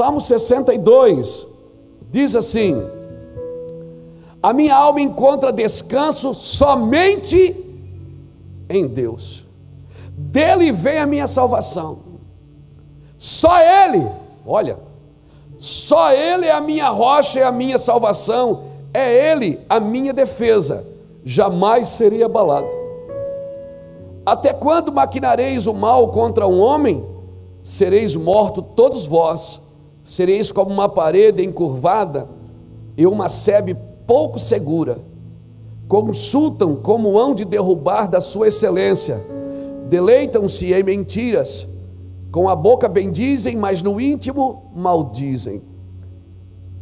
Salmo 62 diz assim: a minha alma encontra descanso somente em Deus, dele vem a minha salvação, só Ele, olha, só Ele é a minha rocha e a minha salvação, é Ele a minha defesa, jamais serei abalado. Até quando maquinareis o mal contra um homem? Sereis mortos todos vós, sereis como uma parede encurvada e uma sebe pouco segura. Consultam como hão de derrubar da sua excelência, deleitam-se em mentiras, com a boca bendizem, mas no íntimo maldizem.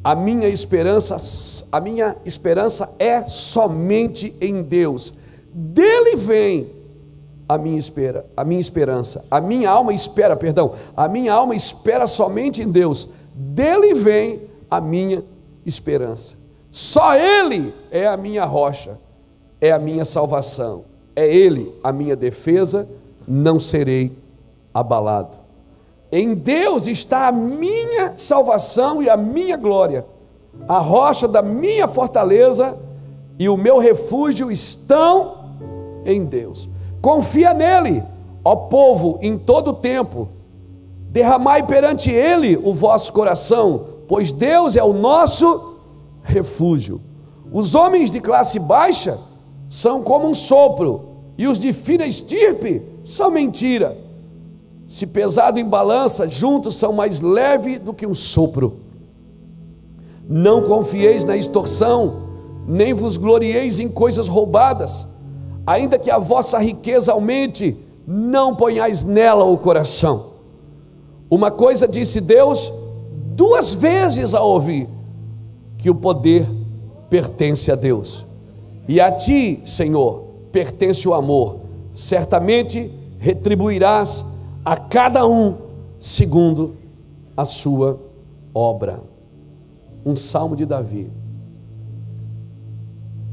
A minha esperança é somente em Deus, dele vem a minha alma espera somente em Deus, dele vem a minha esperança. Só Ele é a minha rocha, é a minha salvação, é Ele a minha defesa, não serei abalado. Em Deus está a minha salvação e a minha glória, a rocha da minha fortaleza e o meu refúgio estão em Deus. Confia nele, ó povo, em todo o tempo, derramai perante ele o vosso coração, pois Deus é o nosso refúgio. Os homens de classe baixa são como um sopro, e os de fina estirpe são mentira. Se pesado em balança, juntos são mais leve do que um sopro. Não confieis na extorsão, nem vos glorieis em coisas roubadas. Ainda que a vossa riqueza aumente, não ponhais nela o coração. Uma coisa disse Deus, duas vezes a ouvi, que o poder pertence a Deus, e a ti, Senhor, pertence o amor. Certamente retribuirás a cada um segundo a sua obra. Um salmo de Davi.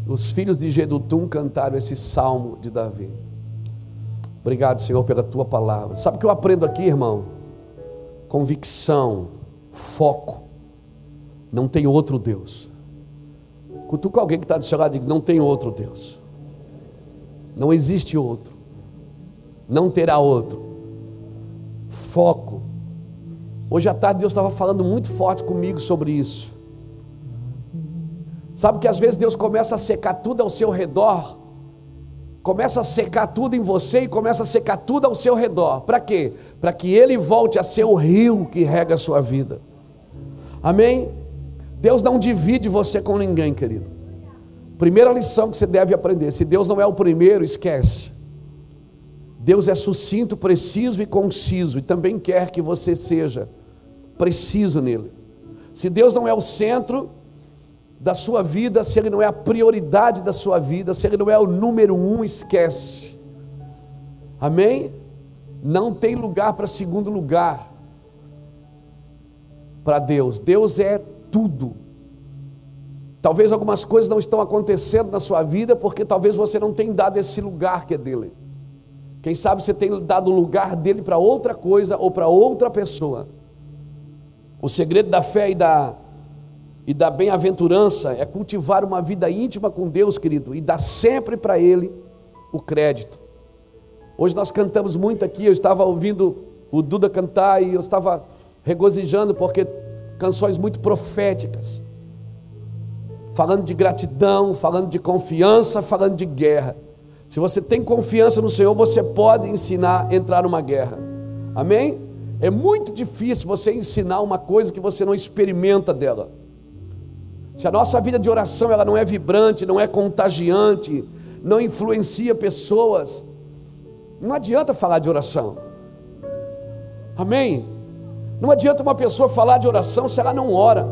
Os filhos de Gedutum cantaram esse salmo de Davi. Obrigado, Senhor, pela tua palavra. Sabe o que eu aprendo aqui, irmão? Convicção, foco. Não tem outro Deus. Cutuca alguém que está do seu lado e diga: não tem outro Deus. Não existe outro. Não terá outro. Foco. Hoje à tarde Deus estava falando muito forte comigo sobre isso. Sabe que às vezes Deus começa a secar tudo ao seu redor, começa a secar tudo em você e começa a secar tudo ao seu redor. Para quê? Para que Ele volte a ser o rio que rega a sua vida. Amém? Deus não divide você com ninguém, querido. Primeira lição que você deve aprender: se Deus não é o primeiro, esquece. Deus é sucinto, preciso e conciso, e também quer que você seja preciso nele. Se Deus não é o centro da sua vida, se Ele não é a prioridade da sua vida, se Ele não é o número um, esquece. Amém? Não tem lugar para segundo lugar para Deus. Deus é tudo. Talvez algumas coisas não estão acontecendo na sua vida porque talvez você não tenha dado esse lugar que é dele. Quem sabe você tem dado o lugar dele para outra coisa ou para outra pessoa. O segredo da fé e da bem-aventurança é cultivar uma vida íntima com Deus, querido, e dar sempre para Ele o crédito. Hoje nós cantamos muito aqui, eu estava ouvindo o Duda cantar e eu estava regozijando, porque canções muito proféticas, falando de gratidão, falando de confiança, falando de guerra. Se você tem confiança no Senhor, você pode ensinar a entrar numa guerra. Amém? É muito difícil você ensinar uma coisa que você não experimenta dela. Se a nossa vida de oração ela não é vibrante, não é contagiante, não influencia pessoas, não adianta falar de oração. Amém? Não adianta uma pessoa falar de oração se ela não ora,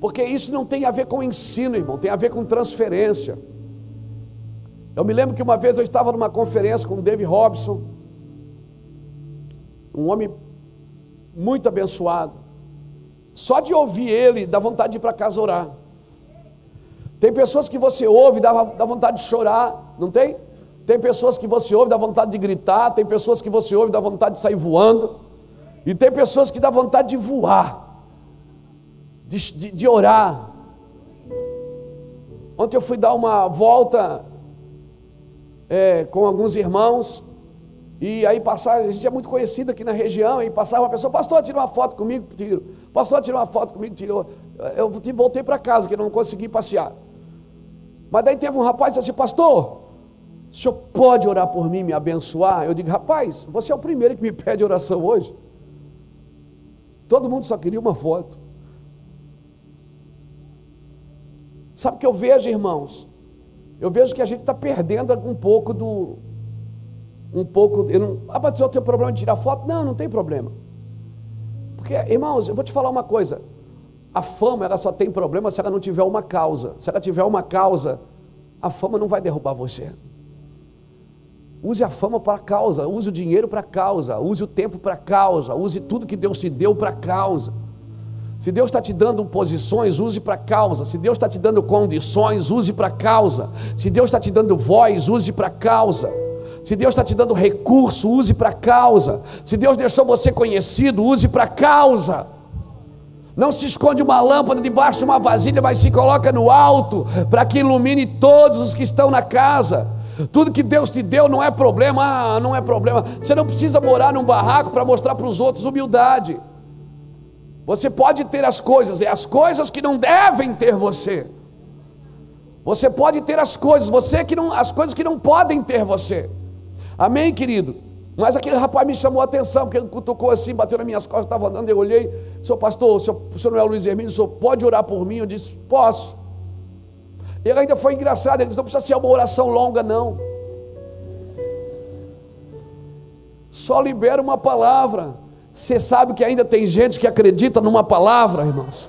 porque isso não tem a ver com ensino, irmão, tem a ver com transferência. Eu me lembro que uma vez eu estava numa conferência com o Dave Robson, um homem muito abençoado. Só de ouvir ele, dá vontade de ir para casa orar. Tem pessoas que você ouve, dá vontade de chorar, não tem? Tem pessoas que você ouve, dá vontade de gritar, tem pessoas que você ouve, dá vontade de sair voando. E tem pessoas que dá vontade de voar, de orar. Ontem eu fui dar uma volta com alguns irmãos, e aí passava, a gente é muito conhecido aqui na região, e passava uma pessoa: pastor, tira uma foto comigo, tiro. Pastor, tira uma foto comigo, tirou. Eu voltei para casa, que não consegui passear. Mas daí teve um rapaz que disse assim: pastor, o senhor pode orar por mim, me abençoar? Eu digo: rapaz, você é o primeiro que me pede oração hoje. Todo mundo só queria uma foto. Sabe o que eu vejo, irmãos? Eu vejo que a gente está perdendo um pouco do... mas eu tenho problema de tirar foto? Não, não tem problema. Porque, irmãos, eu vou te falar uma coisa. A fama, ela só tem problema se ela não tiver uma causa. Se ela tiver uma causa, a fama não vai derrubar você. Use a fama para a causa, use o dinheiro para a causa, use o tempo para a causa, use tudo que Deus te deu para a causa. Se Deus está te dando posições, use para a causa. Se Deus está te dando condições, use para a causa. Se Deus está te dando voz, use para a causa. Se Deus está te dando recurso, use para a causa. Se Deus deixou você conhecido, use para a causa. Não se esconde uma lâmpada debaixo de uma vasilha, mas se coloca no alto, para que ilumine todos os que estão na casa. Tudo que Deus te deu não é problema. Ah, não é problema. Você não precisa morar num barraco para mostrar para os outros humildade. Você pode ter as coisas, é as coisas que não devem ter você. Você pode ter as coisas, as coisas que não podem ter você. Amém, querido? Mas aquele rapaz me chamou a atenção, porque ele cutucou assim, bateu nas minhas costas, estava andando, eu olhei: seu pastor, o senhor não é o Luiz Hermínio, o senhor pode orar por mim? Eu disse: posso. Ele ainda foi engraçado, ele disse: não precisa ser uma oração longa, não. Só libera uma palavra. Você sabe que ainda tem gente que acredita numa palavra, irmãos?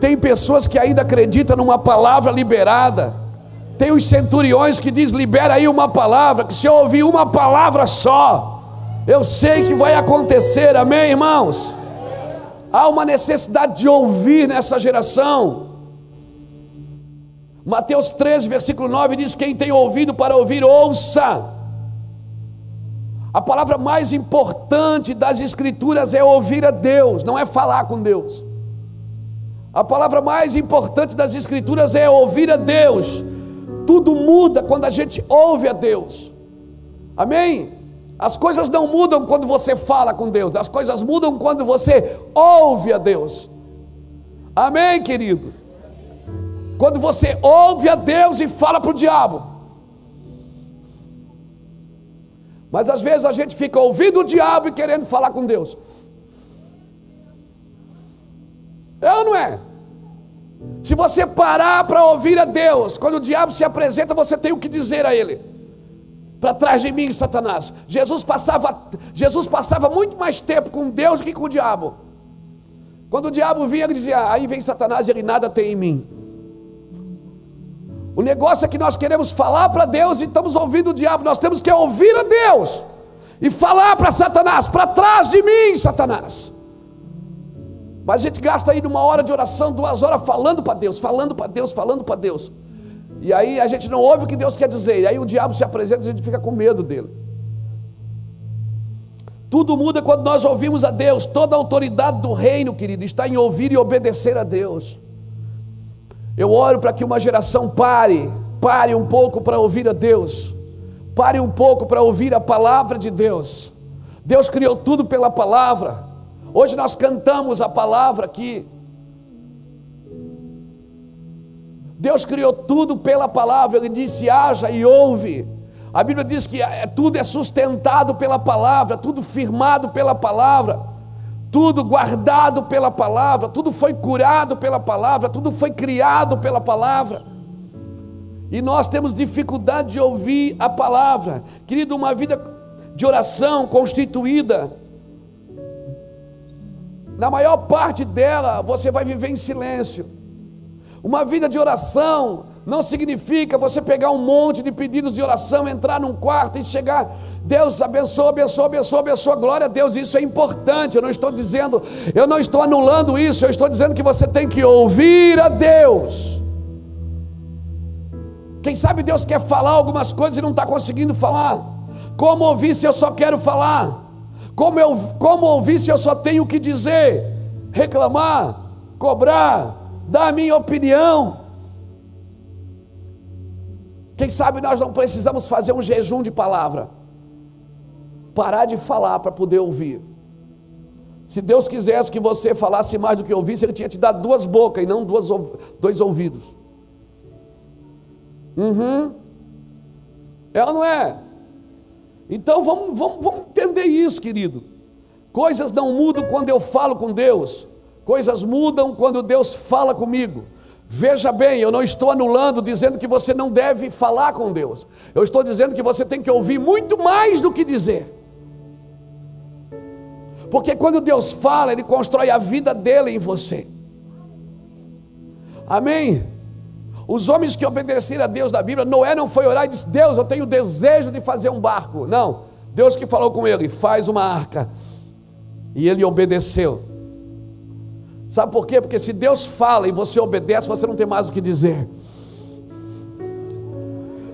Tem pessoas que ainda acreditam numa palavra liberada. Tem os centuriões que diz: libera aí uma palavra, que se eu ouvir uma palavra só, eu sei que vai acontecer. Amém, irmãos? Há uma necessidade de ouvir nessa geração. Mateus 13, versículo 9 diz: quem tem ouvido para ouvir, ouça. A palavra mais importante das Escrituras é ouvir a Deus, não é falar com Deus. A palavra mais importante das Escrituras é ouvir a Deus. Tudo muda quando a gente ouve a Deus. Amém? As coisas não mudam quando você fala com Deus, as coisas mudam quando você ouve a Deus. Amém, querido? Quando você ouve a Deus e fala para o diabo. Mas às vezes a gente fica ouvindo o diabo e querendo falar com Deus. É ou não é? Se você parar para ouvir a Deus, quando o diabo se apresenta, você tem o que dizer a ele: para trás de mim, Satanás. Jesus passava muito mais tempo com Deus que com o diabo. Quando o diabo vinha, ele dizia: aí vem Satanás, ele nada tem em mim. O negócio é que nós queremos falar para Deus e estamos ouvindo o diabo. Nós temos que ouvir a Deus e falar para Satanás: para trás de mim, Satanás. Mas a gente gasta aí numa hora de oração, 2 horas falando para Deus, falando para Deus, falando para Deus. E aí a gente não ouve o que Deus quer dizer. E aí o diabo se apresenta e a gente fica com medo dele. Tudo muda quando nós ouvimos a Deus. Toda a autoridade do reino, querido, está em ouvir e obedecer a Deus. Eu oro para que uma geração pare um pouco para ouvir a Deus, pare um pouco para ouvir a palavra de Deus. Deus criou tudo pela palavra. Hoje nós cantamos a palavra aqui. Deus criou tudo pela palavra. Ele disse: haja e ouve. A Bíblia diz que tudo é sustentado pela palavra, tudo firmado pela palavra, tudo guardado pela palavra, tudo foi curado pela palavra, tudo foi criado pela palavra. E nós temos dificuldade de ouvir a palavra. Querido, uma vida de oração constituída, na maior parte dela, você vai viver em silêncio. Uma vida de oração não significa você pegar um monte de pedidos de oração, entrar num quarto e chegar: Deus abençoa, abençoa, abençoa, abençoa, glória a Deus. Isso é importante, eu não estou anulando isso, eu estou dizendo que você tem que ouvir a Deus. Quem sabe Deus quer falar algumas coisas e não está conseguindo falar. Como ouvir se eu só quero falar? Como ouvisse, eu só tenho o que dizer, reclamar, cobrar, dar a minha opinião. Quem sabe nós não precisamos fazer um jejum de palavra, parar de falar para poder ouvir. Se Deus quisesse que você falasse mais do que ouvisse, Ele tinha te dado duas bocas e não dois ouvidos. É ou não é? Então vamos entender isso, querido. Coisas não mudam quando eu falo com Deus, coisas mudam quando Deus fala comigo. Veja bem, eu não estou anulando, dizendo que você não deve falar com Deus. Eu estou dizendo que você tem que ouvir muito mais do que dizer. Porque quando Deus fala, Ele constrói a vida dele em você. Amém? Os homens que obedeceram a Deus da Bíblia, Noé não foi orar e disse: Deus, eu tenho desejo de fazer um barco. Não, Deus que falou com ele: faz uma arca. E ele obedeceu. Sabe por quê? Porque se Deus fala e você obedece, você não tem mais o que dizer.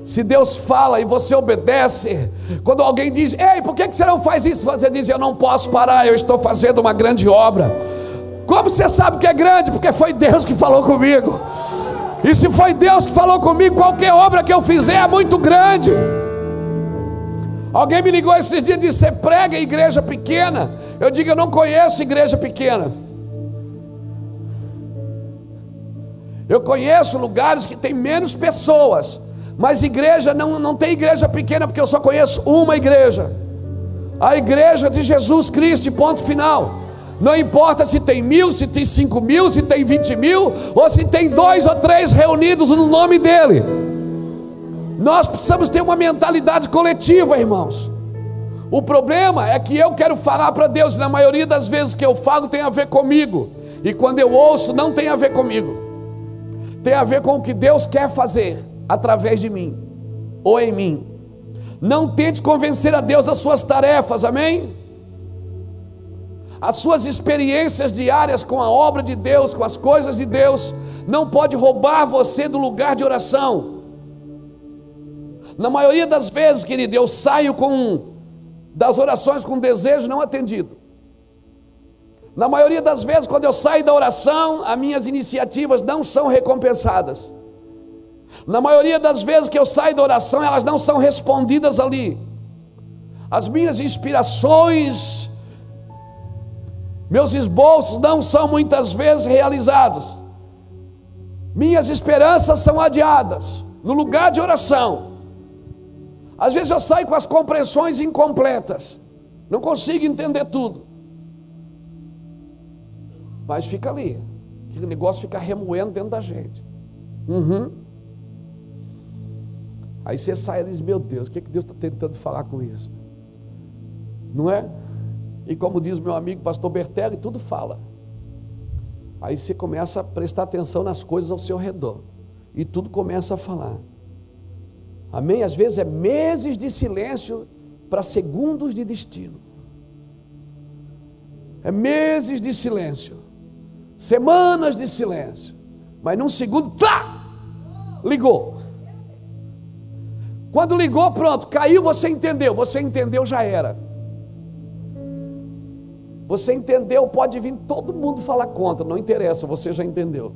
Se Deus fala e você obedece, quando alguém diz: ei, por que você não faz isso? Você diz: eu não posso parar, eu estou fazendo uma grande obra. Como você sabe que é grande? Porque foi Deus que falou comigo. E se foi Deus que falou comigo, qualquer obra que eu fizer é muito grande. Alguém me ligou esses dias e disse: você prega em igreja pequena? Eu digo: eu não conheço igreja pequena. Eu conheço lugares que tem menos pessoas, mas igreja não tem igreja pequena, porque eu só conheço uma igreja, a igreja de Jesus Cristo, ponto final. Não importa se tem 1000, se tem 5000, se tem 20 mil, ou se tem 2 ou 3 reunidos no nome dele. Nós precisamos ter uma mentalidade coletiva, irmãos. O problema é que eu quero falar para Deus, e na maioria das vezes que eu falo tem a ver comigo, e quando eu ouço não tem a ver comigo. Tem a ver com o que Deus quer fazer através de mim, ou em mim. Não tente convencer a Deus das suas tarefas, amém? As suas experiências diárias com a obra de Deus, com as coisas de Deus, não pode roubar você do lugar de oração. Na maioria das vezes, querido, eu saio das orações com desejo não atendido. Na maioria das vezes, quando eu saio da oração, as minhas iniciativas não são recompensadas. Na maioria das vezes que eu saio da oração, elas não são respondidas ali. As minhas inspirações, meus esboços não são muitas vezes realizados. Minhas esperanças são adiadas no lugar de oração. Às vezes eu saio com as compreensões incompletas, não consigo entender tudo, mas fica ali, aquele negócio fica remoendo dentro da gente. Aí você sai e diz: meu Deus, o que Deus está tentando falar com isso? Não é? E como diz meu amigo pastor Bertelli, tudo fala. Aí você começa a prestar atenção nas coisas ao seu redor, e tudo começa a falar. Amém? Às vezes é meses de silêncio para segundos de destino. É meses de silêncio, semanas de silêncio, mas num segundo, ligou. Quando ligou, pronto, caiu, você entendeu, já era. Você entendeu, pode vir todo mundo falar contra, não interessa, você já entendeu.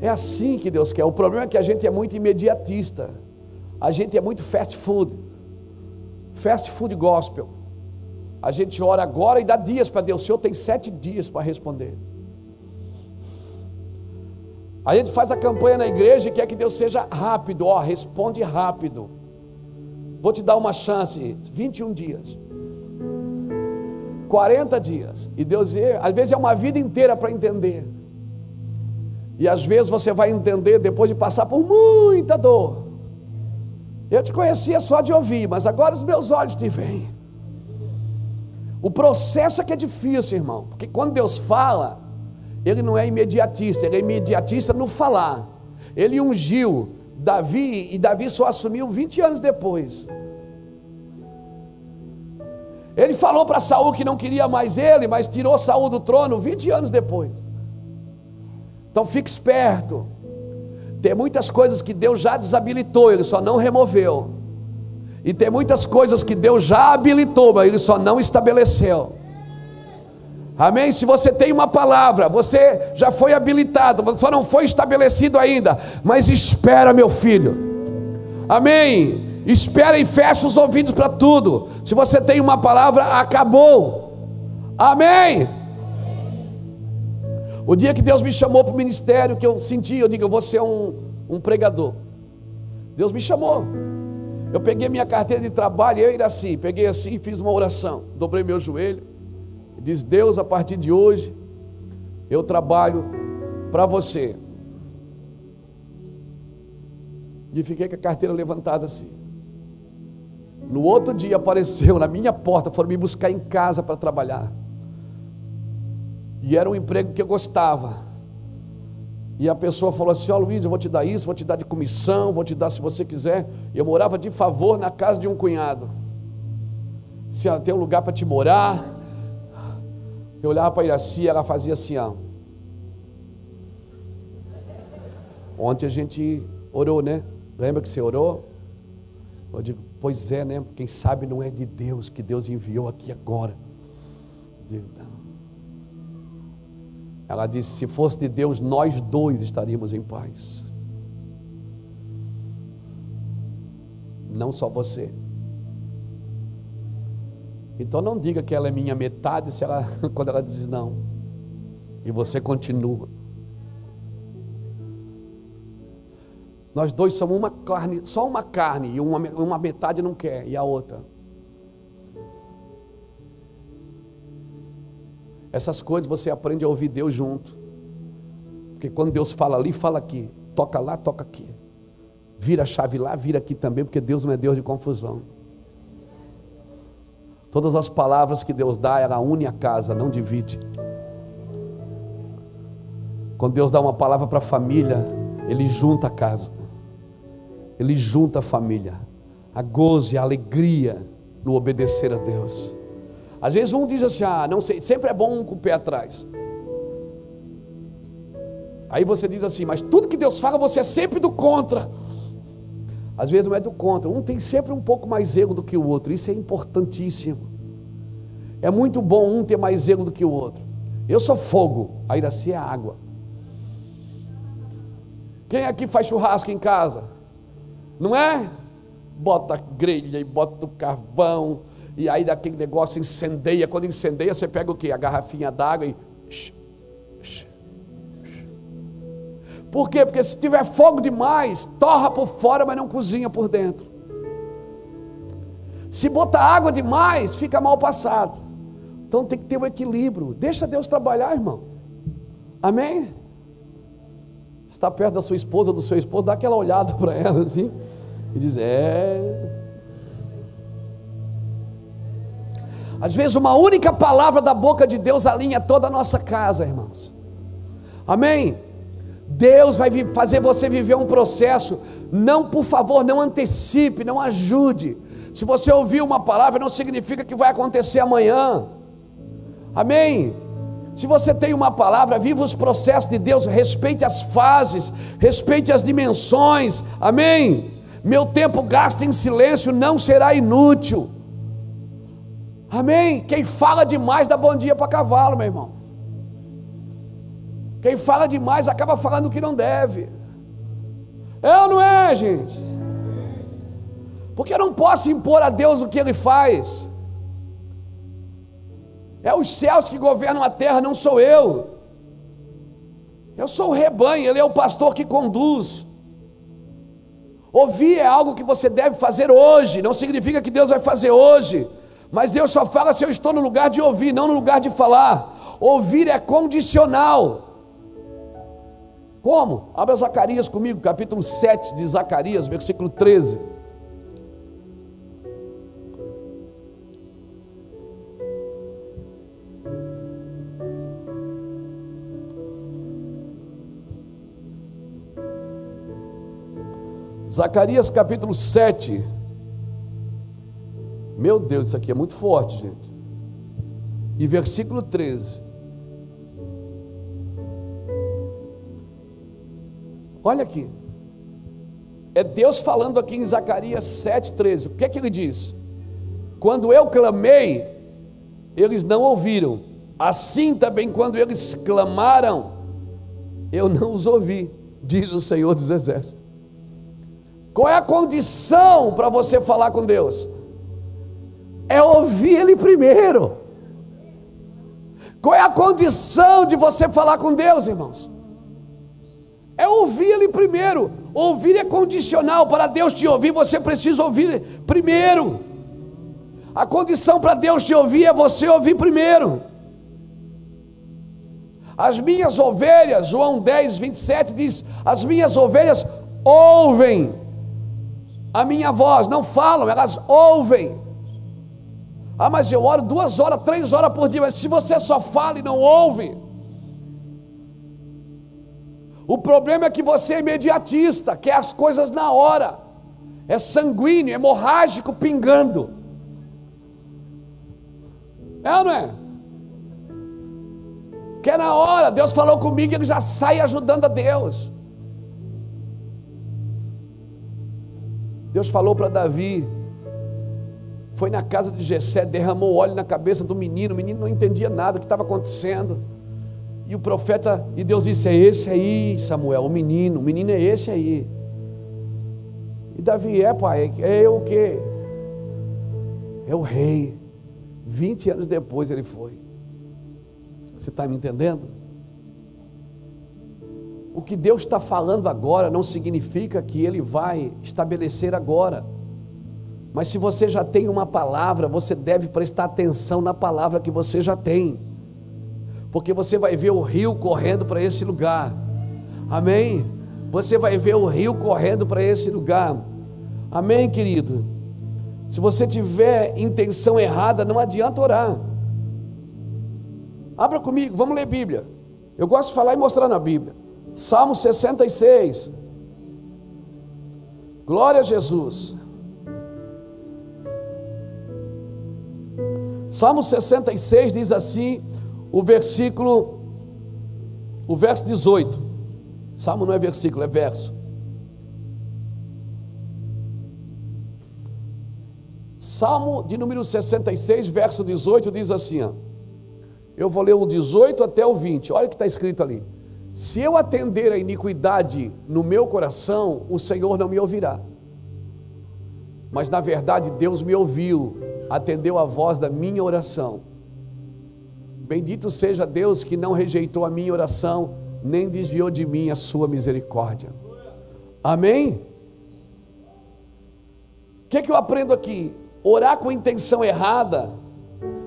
É assim que Deus quer. O problema é que a gente é muito imediatista, a gente é muito fast food gospel. A gente ora agora e dá dias para Deus. O Senhor tem 7 dias para responder. A gente faz a campanha na igreja e quer que Deus seja rápido. Ó, responde rápido. Vou te dar uma chance. 21 dias. 40 dias. E Deus, às vezes é uma vida inteira para entender. E às vezes você vai entender depois de passar por muita dor. Eu te conhecia só de ouvir, mas agora os meus olhos te veem. O processo é que é difícil, irmão, porque quando Deus fala, Ele não é imediatista, Ele é imediatista no falar. Ele ungiu Davi, e Davi só assumiu 20 anos depois. Ele falou para Saul que não queria mais ele, mas tirou Saul do trono 20 anos depois. Então fique esperto, tem muitas coisas que Deus já desabilitou, Ele só não removeu. E tem muitas coisas que Deus já habilitou, mas Ele só não estabeleceu. Amém? Se você tem uma palavra, você já foi habilitado, só não foi estabelecido ainda, mas espera, meu filho. Amém? Espera e fecha os ouvidos para tudo. Se você tem uma palavra, acabou. Amém? O dia que Deus me chamou para o ministério, que eu senti, eu digo, eu vou ser um pregador. Deus me chamou. Eu peguei minha carteira de trabalho, eu e Iraci, peguei assim e fiz uma oração, dobrei meu joelho, diz: Deus, a partir de hoje, eu trabalho para você. E fiquei com a carteira levantada assim. No outro dia apareceu na minha porta, foram me buscar em casa para trabalhar. E era um emprego que eu gostava. E a pessoa falou assim: ó, Luiz, eu vou te dar isso, vou te dar de comissão, vou te dar se você quiser. Eu morava de favor na casa de um cunhado. Se tem um lugar para te morar. Eu olhava para a Iraci, ela fazia assim, ó. Ontem a gente orou, né? Lembra que você orou? Eu digo, pois é, né? Quem sabe não é de Deus, que Deus enviou aqui agora. Eu digo, não. Ela disse, se fosse de Deus, nós dois estaríamos em paz. Não só você. Então não diga que ela é minha metade, se ela, quando ela diz não. E você continua. Nós dois somos uma carne, só uma carne, e uma metade não quer, e a outra. Essas coisas você aprende a ouvir Deus junto. Porque quando Deus fala ali, fala aqui. Toca lá, toca aqui. Vira a chave lá, vira aqui também, porque Deus não é Deus de confusão. Todas as palavras que Deus dá, ela une a casa, não divide. Quando Deus dá uma palavra para a família, Ele junta a casa. Ele junta a família. A gozo e a alegria no obedecer a Deus. Às vezes um diz assim, ah, não sei, sempre é bom um com o pé atrás. Aí você diz assim, mas tudo que Deus fala você é sempre do contra. Às vezes não é do contra, um tem sempre um pouco mais ego do que o outro, isso é importantíssimo. É muito bom um ter mais ego do que o outro. Eu sou fogo, a Iraci é água. Quem aqui faz churrasco em casa? Não é? Bota a grelha e bota o carvão. E aí daquele negócio incendeia. Quando incendeia você pega o quê? A garrafinha d'água e... Por quê? Porque se tiver fogo demais, torra por fora, mas não cozinha por dentro. Se botar água demais, fica mal passado. Então tem que ter um equilíbrio. Deixa Deus trabalhar, irmão. Amém? Você está perto da sua esposa, do seu esposo, dá aquela olhada para ela assim e diz, é... Às vezes uma única palavra da boca de Deus alinha toda a nossa casa, irmãos. Amém? Deus vai fazer você viver um processo. Não, por favor, não antecipe, não ajude. Se você ouvir uma palavra, não significa que vai acontecer amanhã. Amém? Se você tem uma palavra, viva os processos de Deus, respeite as fases, respeite as dimensões. Amém? Meu tempo gasto em silêncio não será inútil. Amém? Quem fala demais dá bom dia para cavalo, meu irmão. Quem fala demais acaba falando o que não deve. É ou não é, gente? Porque eu não posso impor a Deus o que Ele faz. É os céus que governam a terra, não sou eu. Eu sou o rebanho, Ele é o pastor que conduz. Ouvir é algo que você deve fazer hoje. Não significa que Deus vai fazer hoje. Mas Deus só fala se eu estou no lugar de ouvir, não no lugar de falar. Ouvir é condicional. Como? Abra Zacarias comigo, capítulo 7 de Zacarias, versículo 13. Zacarias capítulo 7. Meu Deus, isso aqui é muito forte, gente. E versículo 13. Olha aqui. É Deus falando aqui em Zacarias 7,13, o que é que ele diz? Quando eu clamei, eles não ouviram, assim também quando eles clamaram, eu não os ouvi, diz o Senhor dos Exércitos. Qual é a condição para você falar com Deus? É ouvir Ele primeiro. Qual é a condição de você falar com Deus, irmãos? É ouvir Ele primeiro. Ouvir é condicional. Para Deus te ouvir, você precisa ouvir primeiro. A condição para Deus te ouvir é você ouvir primeiro. As minhas ovelhas, João 10, 27 diz, as minhas ovelhas ouvem a minha voz, não falam, elas ouvem. Ah, mas eu oro 2 horas, 3 horas por dia, mas se você só fala e não ouve, o problema é que você é imediatista, quer as coisas na hora, é sanguíneo, hemorrágico, pingando, é ou não é? Quer na hora, Deus falou comigo, ele já sai ajudando a Deus. Deus falou para Davi, foi na casa de Jessé, derramou óleo na cabeça do menino, o menino não entendia nada do que estava acontecendo, e o profeta, e Deus disse, é esse aí Samuel, o menino é esse aí, e Davi, pai, é o quê? É o rei, 20 anos depois ele foi, você está me entendendo? O que Deus está falando agora, não significa que Ele vai estabelecer agora, mas se você já tem uma palavra, você deve prestar atenção na palavra que você já tem, porque você vai ver o rio correndo para esse lugar, amém? Você vai ver o rio correndo para esse lugar, amém, querido? Se você tiver intenção errada, não adianta orar. Abra comigo, vamos ler Bíblia, eu gosto de falar e mostrar na Bíblia, Salmo 66, glória a Jesus, Salmo 66 diz assim, o verso 18, Salmo não é versículo, é verso, Salmo de número 66, verso 18, diz assim, ó. Eu vou ler o 18 até o 20, olha o que está escrito ali, se eu atender a iniquidade no meu coração, o Senhor não me ouvirá, mas na verdade Deus me ouviu, atendeu a voz da minha oração, bendito seja Deus que não rejeitou a minha oração, nem desviou de mim a sua misericórdia, amém? O que é que eu aprendo aqui? Orar com intenção errada,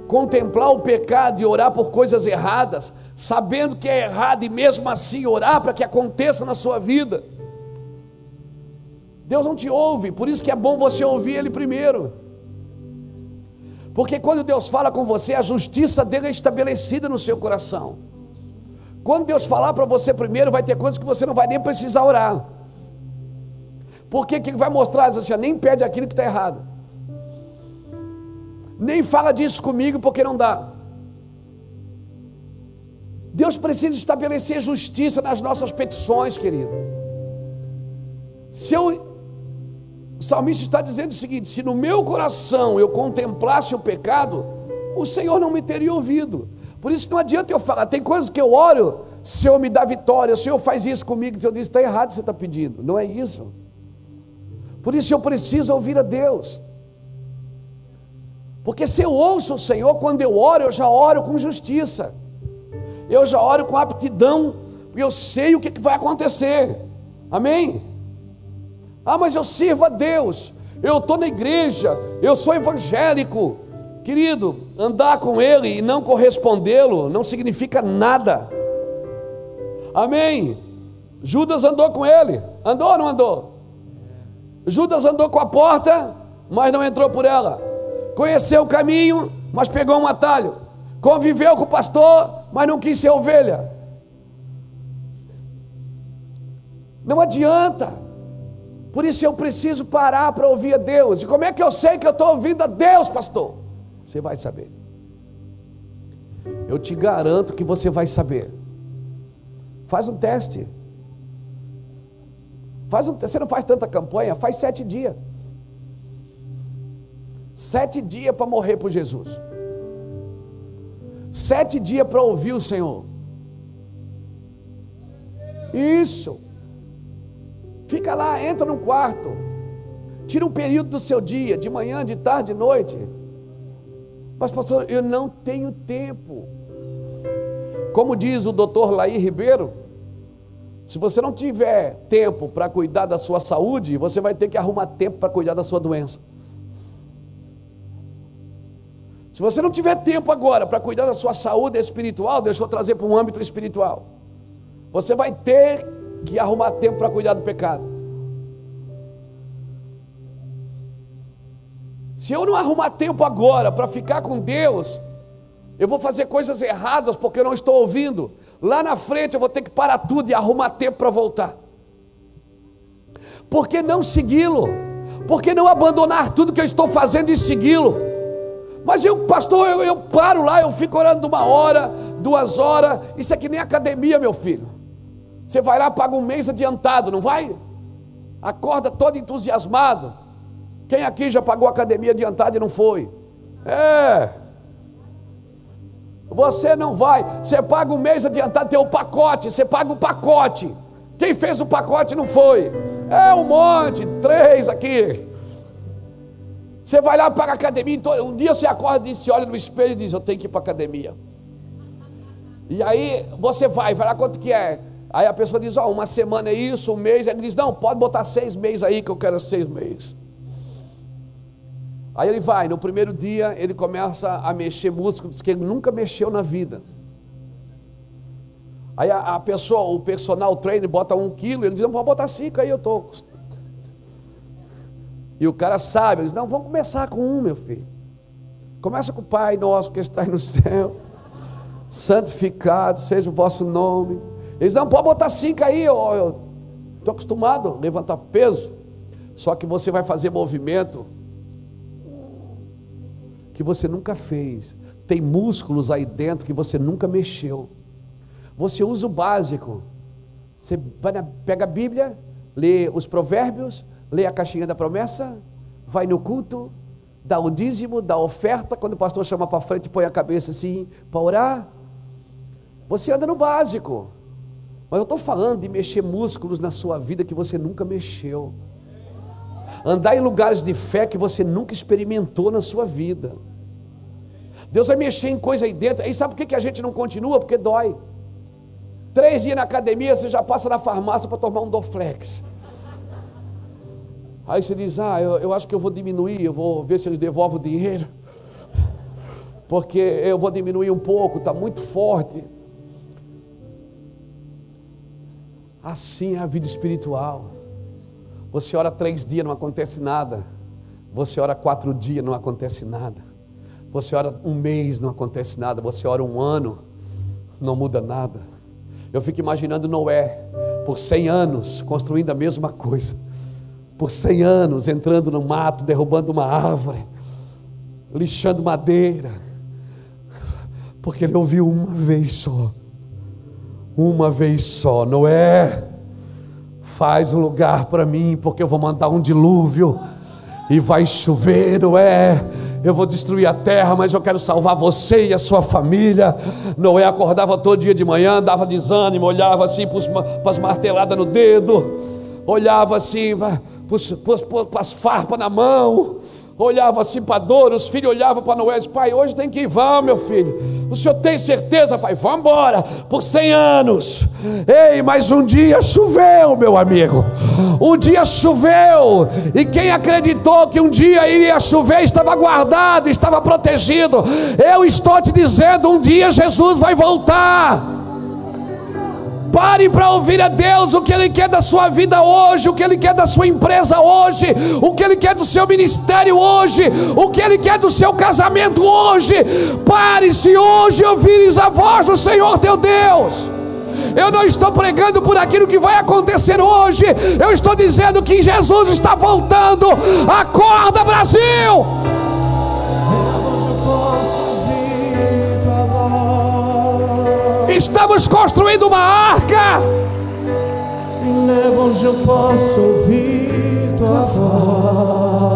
contemplar o pecado e orar por coisas erradas, sabendo que é errado e mesmo assim orar para que aconteça na sua vida, Deus não te ouve, por isso que é bom você ouvir Ele primeiro, porque quando Deus fala com você, a justiça dele é estabelecida no seu coração, quando Deus falar para você primeiro, vai ter coisas que você não vai nem precisar orar, porque que ele vai mostrar, assim, nem pede aquilo que está errado, nem fala disso comigo, porque não dá, Deus precisa estabelecer justiça nas nossas petições, querido, o salmista está dizendo o seguinte, se no meu coração eu contemplasse o pecado, o Senhor não me teria ouvido, por isso não adianta eu falar, tem coisas que eu oro, Senhor me dá vitória, o Senhor faz isso comigo, o Senhor diz, está errado o que você está pedindo, não é isso, por isso eu preciso ouvir a Deus, porque se eu ouço o Senhor, quando eu já oro com justiça, eu já oro com aptidão, eu sei o que vai acontecer, amém? Ah, mas eu sirvo a Deus, eu estou na igreja, eu sou evangélico, querido, andar com Ele e não correspondê-lo, não significa nada, amém? Judas andou com Ele, andou ou não andou? Judas andou com a porta, mas não entrou por ela, conheceu o caminho, mas pegou um atalho, conviveu com o pastor, mas não quis ser ovelha, não adianta, por isso eu preciso parar para ouvir a Deus, e como é que eu sei que eu estou ouvindo a Deus, pastor? Você vai saber, eu te garanto que você vai saber, faz um teste, Você não faz tanta campanha, faz 7 dias. 7 dias para morrer por Jesus. 7 dias para ouvir o Senhor. Isso. Fica lá, entra num quarto. Tira um período do seu dia, de manhã, de tarde, de noite. Mas pastor, eu não tenho tempo. Como diz o doutor Lair Ribeiro, se você não tiver tempo para cuidar da sua saúde, você vai ter que arrumar tempo para cuidar da sua doença. Se você não tiver tempo agora para cuidar da sua saúde espiritual, deixa eu trazer para um âmbito espiritual, você vai ter que arrumar tempo para cuidar do pecado. Se eu não arrumar tempo agora para ficar com Deus, eu vou fazer coisas erradas porque eu não estou ouvindo. Lá na frente eu vou ter que parar tudo e arrumar tempo para voltar. Por que não segui-lo? Por que não abandonar tudo que eu estou fazendo e segui-lo? Mas eu, pastor, eu paro lá, eu fico orando 1 hora, 2 horas. Isso é que nem academia, meu filho. Você vai lá, paga um mês adiantado, não vai? Acorda todo entusiasmado. Quem aqui já pagou academia adiantada e não foi? Você não vai, você paga um mês adiantado, tem o pacote, você paga o pacote. Quem fez o pacote não foi? Um monte, 3 aqui. Você vai lá para a academia, então, um dia você acorda e se olha no espelho e diz, eu tenho que ir para a academia. E aí você vai lá, quanto que é? Aí a pessoa diz, uma semana é isso, um mês, aí ele diz, não, pode botar 6 meses aí que eu quero 6 meses. Aí ele vai, no primeiro dia ele começa a mexer músculos que ele nunca mexeu na vida. Aí a pessoa, o personal trainer bota 1 quilo, ele diz, não, vou botar 5, aí eu tô. E o cara sabe, ele diz, não, vamos começar com 1, meu filho. Começa com o Pai Nosso que está aí no céu, santificado seja o vosso nome. Ele diz, não, pode botar 5 aí, eu estou acostumado a levantar peso. Só que você vai fazer movimento que você nunca fez, tem músculos aí dentro que você nunca mexeu. Você usa o básico, você vai pega a Bíblia, lê os provérbios, lê a caixinha da promessa, vai no culto, dá o dízimo, dá a oferta, quando o pastor chama para frente, põe a cabeça assim, para orar, você anda no básico. Mas eu estou falando de mexer músculos na sua vida que você nunca mexeu, andar em lugares de fé que você nunca experimentou na sua vida. Deus vai mexer em coisa aí dentro. E sabe por que a gente não continua? Porque dói. 3 dias na academia, você já passa na farmácia para tomar um Dorflex. Aí você diz, eu acho que eu vou diminuir, eu vou ver se eles devolvem o dinheiro, porque eu vou diminuir um pouco, está muito forte. Assim é a vida espiritual. Você ora 3 dias, não acontece nada. Você ora 4 dias, não acontece nada. Você ora 1 mês, não acontece nada. Você ora 1 ano, não muda nada. Eu fico imaginando Noé, por 100 anos, construindo a mesma coisa. Por 100 anos, entrando no mato, derrubando uma árvore, lixando madeira, porque ele ouviu uma vez só. Uma vez só, Noé, faz um lugar para mim, porque eu vou mandar um dilúvio, e vai chover, Noé, eu vou destruir a terra, mas eu quero salvar você e a sua família. Noé acordava todo dia de manhã, dava desânimo, olhava assim para as marteladas no dedo, olhava assim para as farpas na mão, olhava assim para a dor. Os filhos olhavam para Noé e diziam, pai, hoje tem que ir, vamos, meu filho, o senhor tem certeza, pai? Vamos embora, por 100 anos, ei, mas um dia choveu, meu amigo, um dia choveu, e quem acreditou que um dia iria chover, estava guardado, estava protegido. Eu estou te dizendo, um dia Jesus vai voltar. Pare para ouvir a Deus, o que Ele quer da sua vida hoje, o que Ele quer da sua empresa hoje, o que Ele quer do seu ministério hoje, o que Ele quer do seu casamento hoje. Pare, se hoje ouvires a voz do Senhor teu Deus. Eu não estou pregando por aquilo que vai acontecer hoje, eu estou dizendo que Jesus está voltando. Acorda, Brasil! Estamos construindo uma arca. leva onde eu posso ouvir tua voz.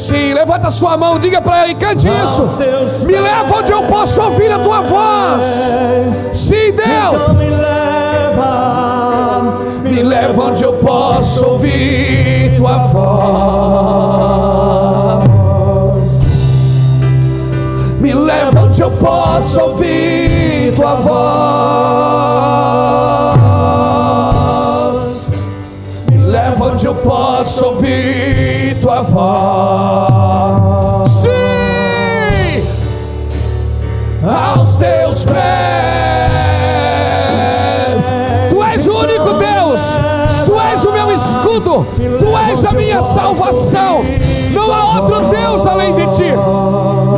Sim, levanta sua mão, diga para ele, cante isso. Me leva onde eu posso ouvir a tua voz. Sim, Deus. Então me leva onde eu posso ouvir tua voz. Me leva onde eu posso ouvir tua voz. Me leva onde eu posso ouvir tua voz. Sim, aos teus pés. Tu és o único Deus. Tu és o meu escudo. Tu és a minha salvação. Não há outro Deus além de ti.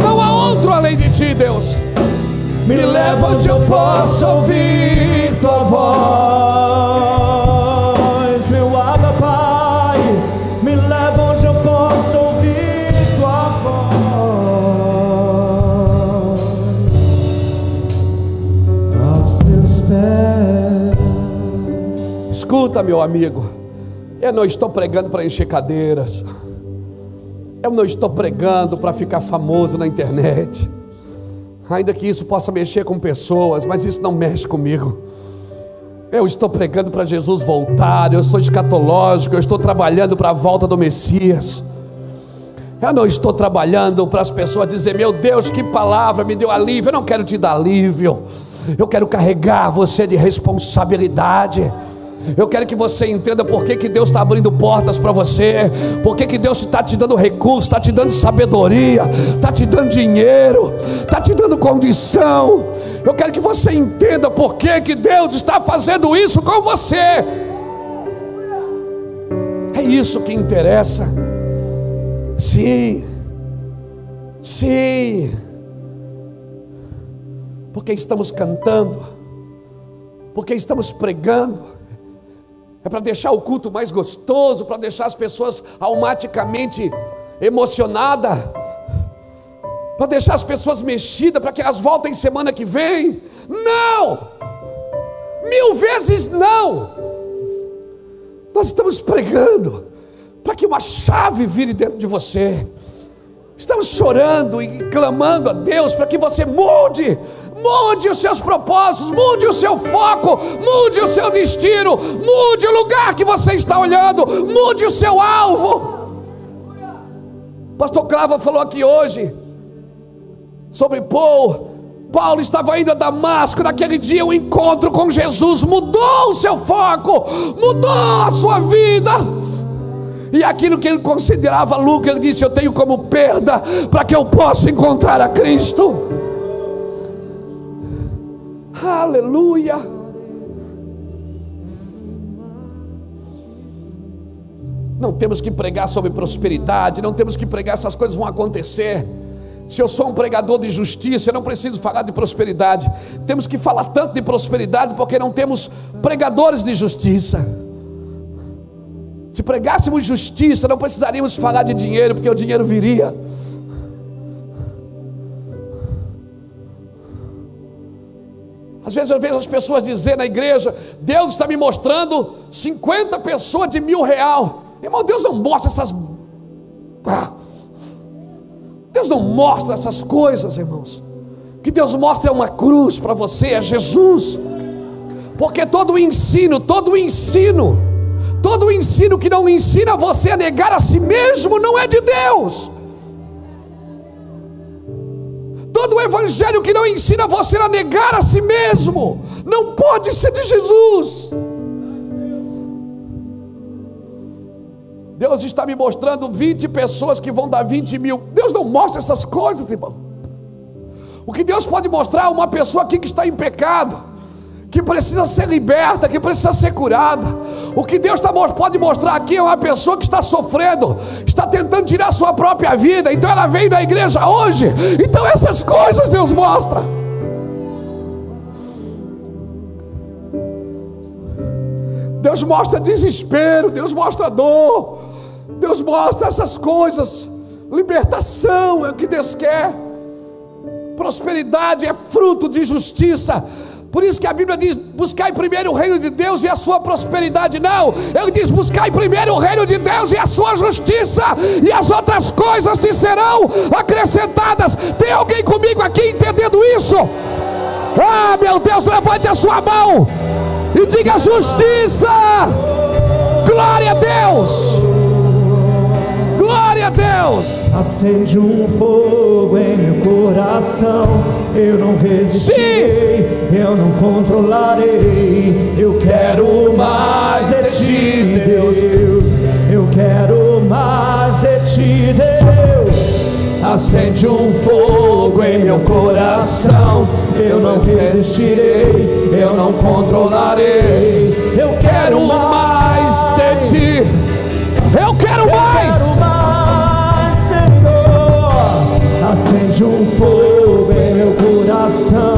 Não há outro além de ti, Deus. Me leva onde eu posso ouvir tua voz, meu amado Pai. Me leva onde eu posso ouvir tua voz. Aos teus pés. Escuta, meu amigo, eu não estou pregando para encher cadeiras. Eu não estou pregando para ficar famoso na internet. Ainda que isso possa mexer com pessoas, mas isso não mexe comigo. Eu estou pregando para Jesus voltar. Eu sou escatológico. Eu estou trabalhando para a volta do Messias. Eu não estou trabalhando para as pessoas dizerem: meu Deus, que palavra me deu alívio. Eu não quero te dar alívio. Eu quero carregar você de responsabilidade. Eu quero que você entenda por que Deus está abrindo portas para você, por que Deus está te dando recursos, está te dando sabedoria, está te dando dinheiro, está te dando condição. Eu quero que você entenda por que Deus está fazendo isso com você. É isso que interessa. Sim, sim, porque estamos cantando, porque estamos pregando. É para deixar o culto mais gostoso, para deixar as pessoas automaticamente emocionadas, para deixar as pessoas mexidas, para que elas voltem semana que vem. Não! 1000 vezes não! Nós estamos pregando para que uma chave vire dentro de você. Estamos chorando e clamando a Deus para que você mude. Mude os seus propósitos, mude o seu foco, mude o seu destino, mude o lugar que você está olhando, mude o seu alvo. Pastor Clava falou aqui hoje sobre Paulo. Paulo estava indo a Damasco. Naquele dia o encontro com Jesus mudou o seu foco, mudou a sua vida. E aquilo que ele considerava lucro, ele disse: eu tenho como perda para que eu possa encontrar a Cristo. Aleluia. Não temos que pregar sobre prosperidade. Não temos que pregar essas coisas vão acontecer. Se eu sou um pregador de justiça, eu não preciso falar de prosperidade. Temos que falar tanto de prosperidade porque não temos pregadores de justiça. Se pregássemos justiça, não precisaríamos falar de dinheiro, porque o dinheiro viria. Às vezes eu vejo as pessoas dizer na igreja: Deus está me mostrando 50 pessoas de R$1000. Irmão, Deus não mostra essas... Deus não mostra essas coisas, irmãos. O que Deus mostra é uma cruz para você, é Jesus. Porque todo o ensino que não ensina você a negar a si mesmo, não é de Deus. Todo o evangelho que não ensina você a negar a si mesmo, não pode ser de Jesus. Deus está me mostrando 20 pessoas que vão dar 20 mil. Deus não mostra essas coisas, irmão. O que Deus pode mostrar é uma pessoa aqui que está em pecado, que precisa ser liberta, que precisa ser curada. O que Deus pode mostrar aqui é uma pessoa que está sofrendo, está tentando tirar sua própria vida, então ela veio na igreja hoje. Então essas coisas Deus mostra. Deus mostra desespero, Deus mostra dor, Deus mostra essas coisas. Libertação é o que Deus quer. Prosperidade é fruto de justiça. Por isso que a Bíblia diz: buscai primeiro o reino de Deus e a sua prosperidade. Não, ele diz: buscai primeiro o reino de Deus e a sua justiça, e as outras coisas te serão acrescentadas. Tem alguém comigo aqui entendendo isso? Ah, meu Deus, levante a sua mão e diga: justiça. Glória a Deus, glória a Deus. Acende um fogo em meu coração, eu não resistirei, eu não controlarei. Eu quero mais de ti, Deus, eu quero mais de ti, Deus. Acende um fogo em meu coração, eu não resistirei, eu não controlarei. Eu quero mais de ti, eu quero mais. Acende um fogo em meu coração,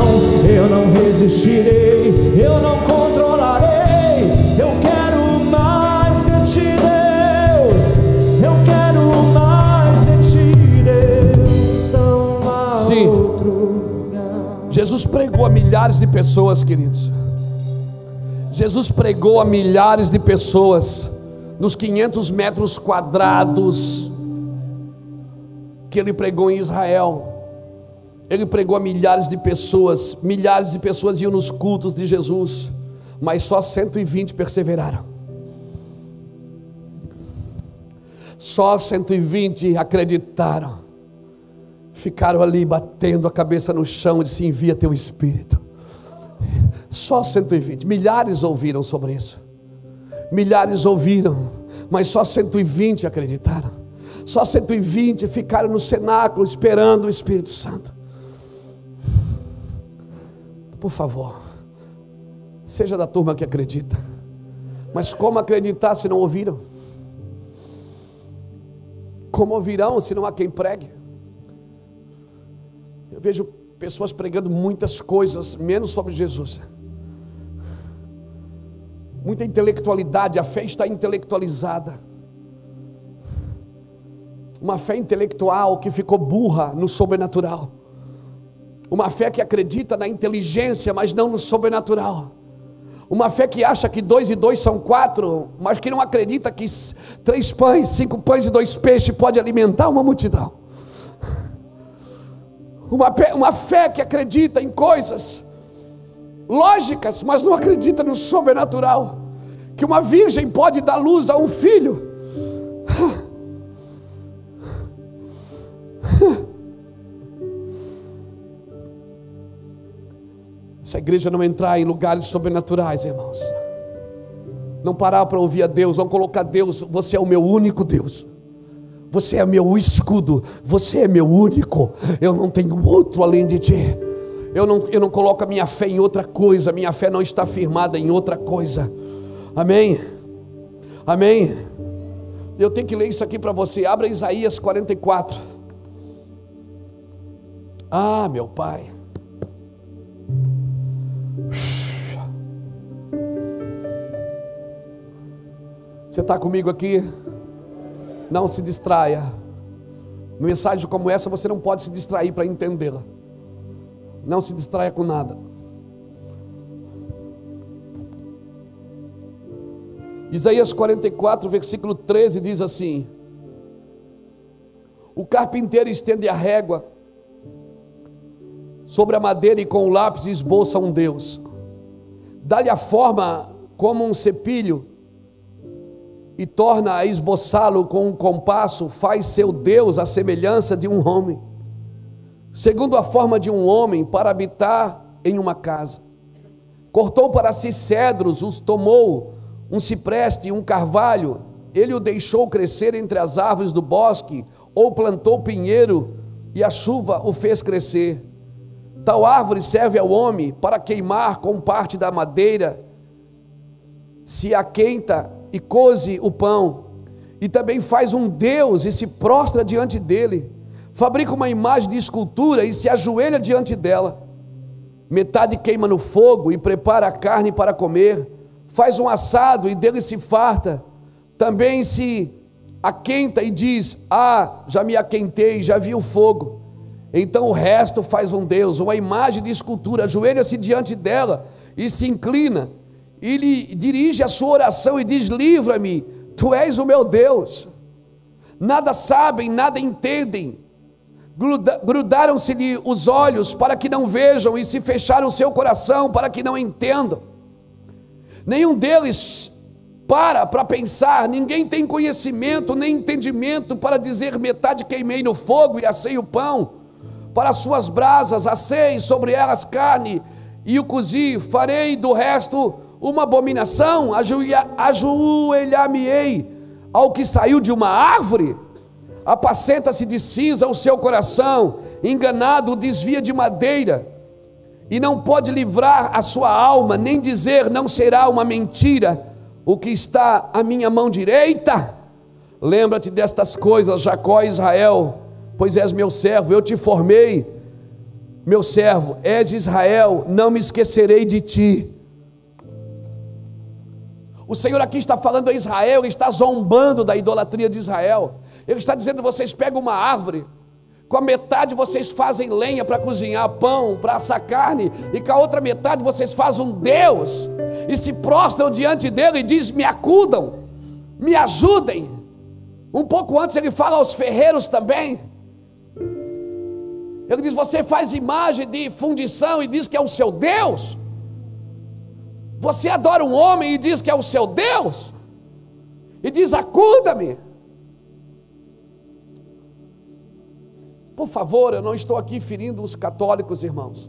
eu não resistirei, eu não controlarei. Eu quero mais de ti, Deus, eu quero mais de ti, Deus. Não há outro lugar. Jesus pregou a milhares de pessoas, queridos. Jesus pregou a milhares de pessoas nos 500 metros quadrados que ele pregou em Israel. Ele pregou a milhares de pessoas iam nos cultos de Jesus, mas só 120 perseveraram, só 120 acreditaram, ficaram ali batendo a cabeça no chão e disse: envia teu Espírito. Só 120, milhares ouviram sobre isso, milhares ouviram, mas só 120 acreditaram. Só 120 ficaram no cenáculo esperando o Espírito Santo. Por favor, seja da turma que acredita. Mas como acreditar se não ouviram? Como ouvirão se não há quem pregue? Eu vejo pessoas pregando muitas coisas, menos sobre Jesus. Muita intelectualidade, a fé está intelectualizada. Uma fé intelectual que ficou burra no sobrenatural. Uma fé que acredita na inteligência, mas não no sobrenatural. Uma fé que acha que 2 e 2 são 4, mas que não acredita que 3 pães, 5 pães e 2 peixes pode alimentar uma multidão. Uma fé que acredita em coisas lógicas, mas não acredita no sobrenatural. Que uma virgem pode dar luz a um filho. Se a igreja não entrar em lugares sobrenaturais, irmãos, não parar para ouvir a Deus, não colocar Deus: você é o meu único Deus, você é meu escudo, você é meu único, eu não tenho outro além de ti. Eu não coloco a minha fé em outra coisa, minha fé não está firmada em outra coisa. Amém? Amém? Eu tenho que ler isso aqui para você. Abra Isaías 44. Ah, meu Pai. Você está comigo aqui? Não se distraia. Uma mensagem como essa você não pode se distrair para entendê-la. Não se distraia com nada. Isaías 44, versículo 13 diz assim: o carpinteiro estende a régua sobre a madeira e com o lápis esboça um Deus. Dá-lhe a forma como um cepilho e torna a esboçá-lo com um compasso. Faz seu Deus à semelhança de um homem, segundo a forma de um homem, para habitar em uma casa. Cortou para si cedros, os tomou, um cipreste e um carvalho. Ele o deixou crescer entre as árvores do bosque, ou plantou pinheiro e a chuva o fez crescer. Tal árvore serve ao homem para queimar com parte da madeira, se aquenta e coze o pão. E também faz um Deus e se prostra diante dele, fabrica uma imagem de escultura e se ajoelha diante dela. Metade queima no fogo e prepara a carne para comer, faz um assado e dele se farta. Também se aquenta e diz: ah, já me aquentei, já vi o fogo. Então o resto faz um Deus, uma imagem de escultura, ajoelha-se diante dela e se inclina, e lhe dirige a sua oração e diz: livra-me, tu és o meu Deus. Nada sabem, nada entendem, grudaram-se-lhe os olhos para que não vejam, e se fecharam o seu coração para que não entendam. Nenhum deles para pensar, ninguém tem conhecimento nem entendimento para dizer: metade queimei no fogo e assei o pão, para suas brasas assei sobre elas carne e o cozi, farei do resto uma abominação, ajoelhar-me-ei ao que saiu de uma árvore. Apacenta-se de cinza o seu coração, enganado desvia de madeira, e não pode livrar a sua alma, nem dizer: não será uma mentira o que está à minha mão direita. Lembra-te destas coisas, Jacó e Israel, pois és meu servo, eu te formei, meu servo, és Israel, não me esquecerei de ti. O Senhor aqui está falando a Israel, ele está zombando da idolatria de Israel. Ele está dizendo: vocês pegam uma árvore, com a metade vocês fazem lenha para cozinhar pão, para assar carne, e com a outra metade vocês fazem um Deus, e se prostram diante dele e dizem: me acudam, me ajudem. Um pouco antes ele fala aos ferreiros também, ele diz: você faz imagem de fundição e diz que é o seu Deus, você adora um homem e diz que é o seu Deus, e diz: acuda-me. Por favor, eu não estou aqui ferindo os católicos, irmãos,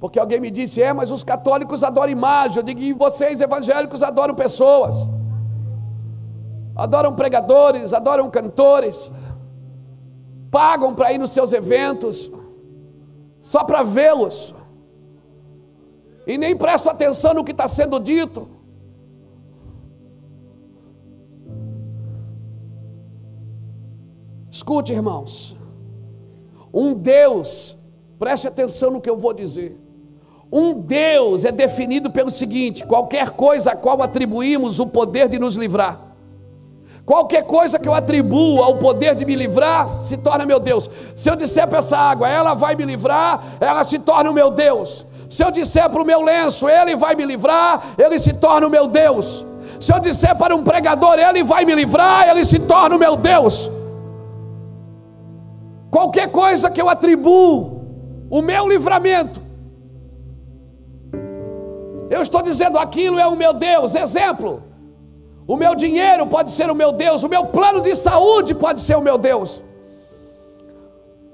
porque alguém me disse: é, mas os católicos adoram imagem. Eu digo: e vocês evangélicos adoram pessoas, adoram pregadores, adoram cantores, pagam para ir nos seus eventos, só para vê-los, e nem prestam atenção no que está sendo dito. Escute, irmãos, um Deus, preste atenção no que eu vou dizer, um Deus é definido pelo seguinte: qualquer coisa a qual atribuímos o poder de nos livrar, qualquer coisa que eu atribuo ao poder de me livrar, se torna meu Deus. Se eu disser para essa água, ela vai me livrar, ela se torna o meu Deus. Se eu disser para o meu lenço, ele vai me livrar, ele se torna o meu Deus. Se eu disser para um pregador, ele vai me livrar, ele se torna o meu Deus. Qualquer coisa que eu atribuo o meu livramento, eu estou dizendo: aquilo é o meu Deus. Exemplo: o meu dinheiro pode ser o meu Deus, o meu plano de saúde pode ser o meu Deus,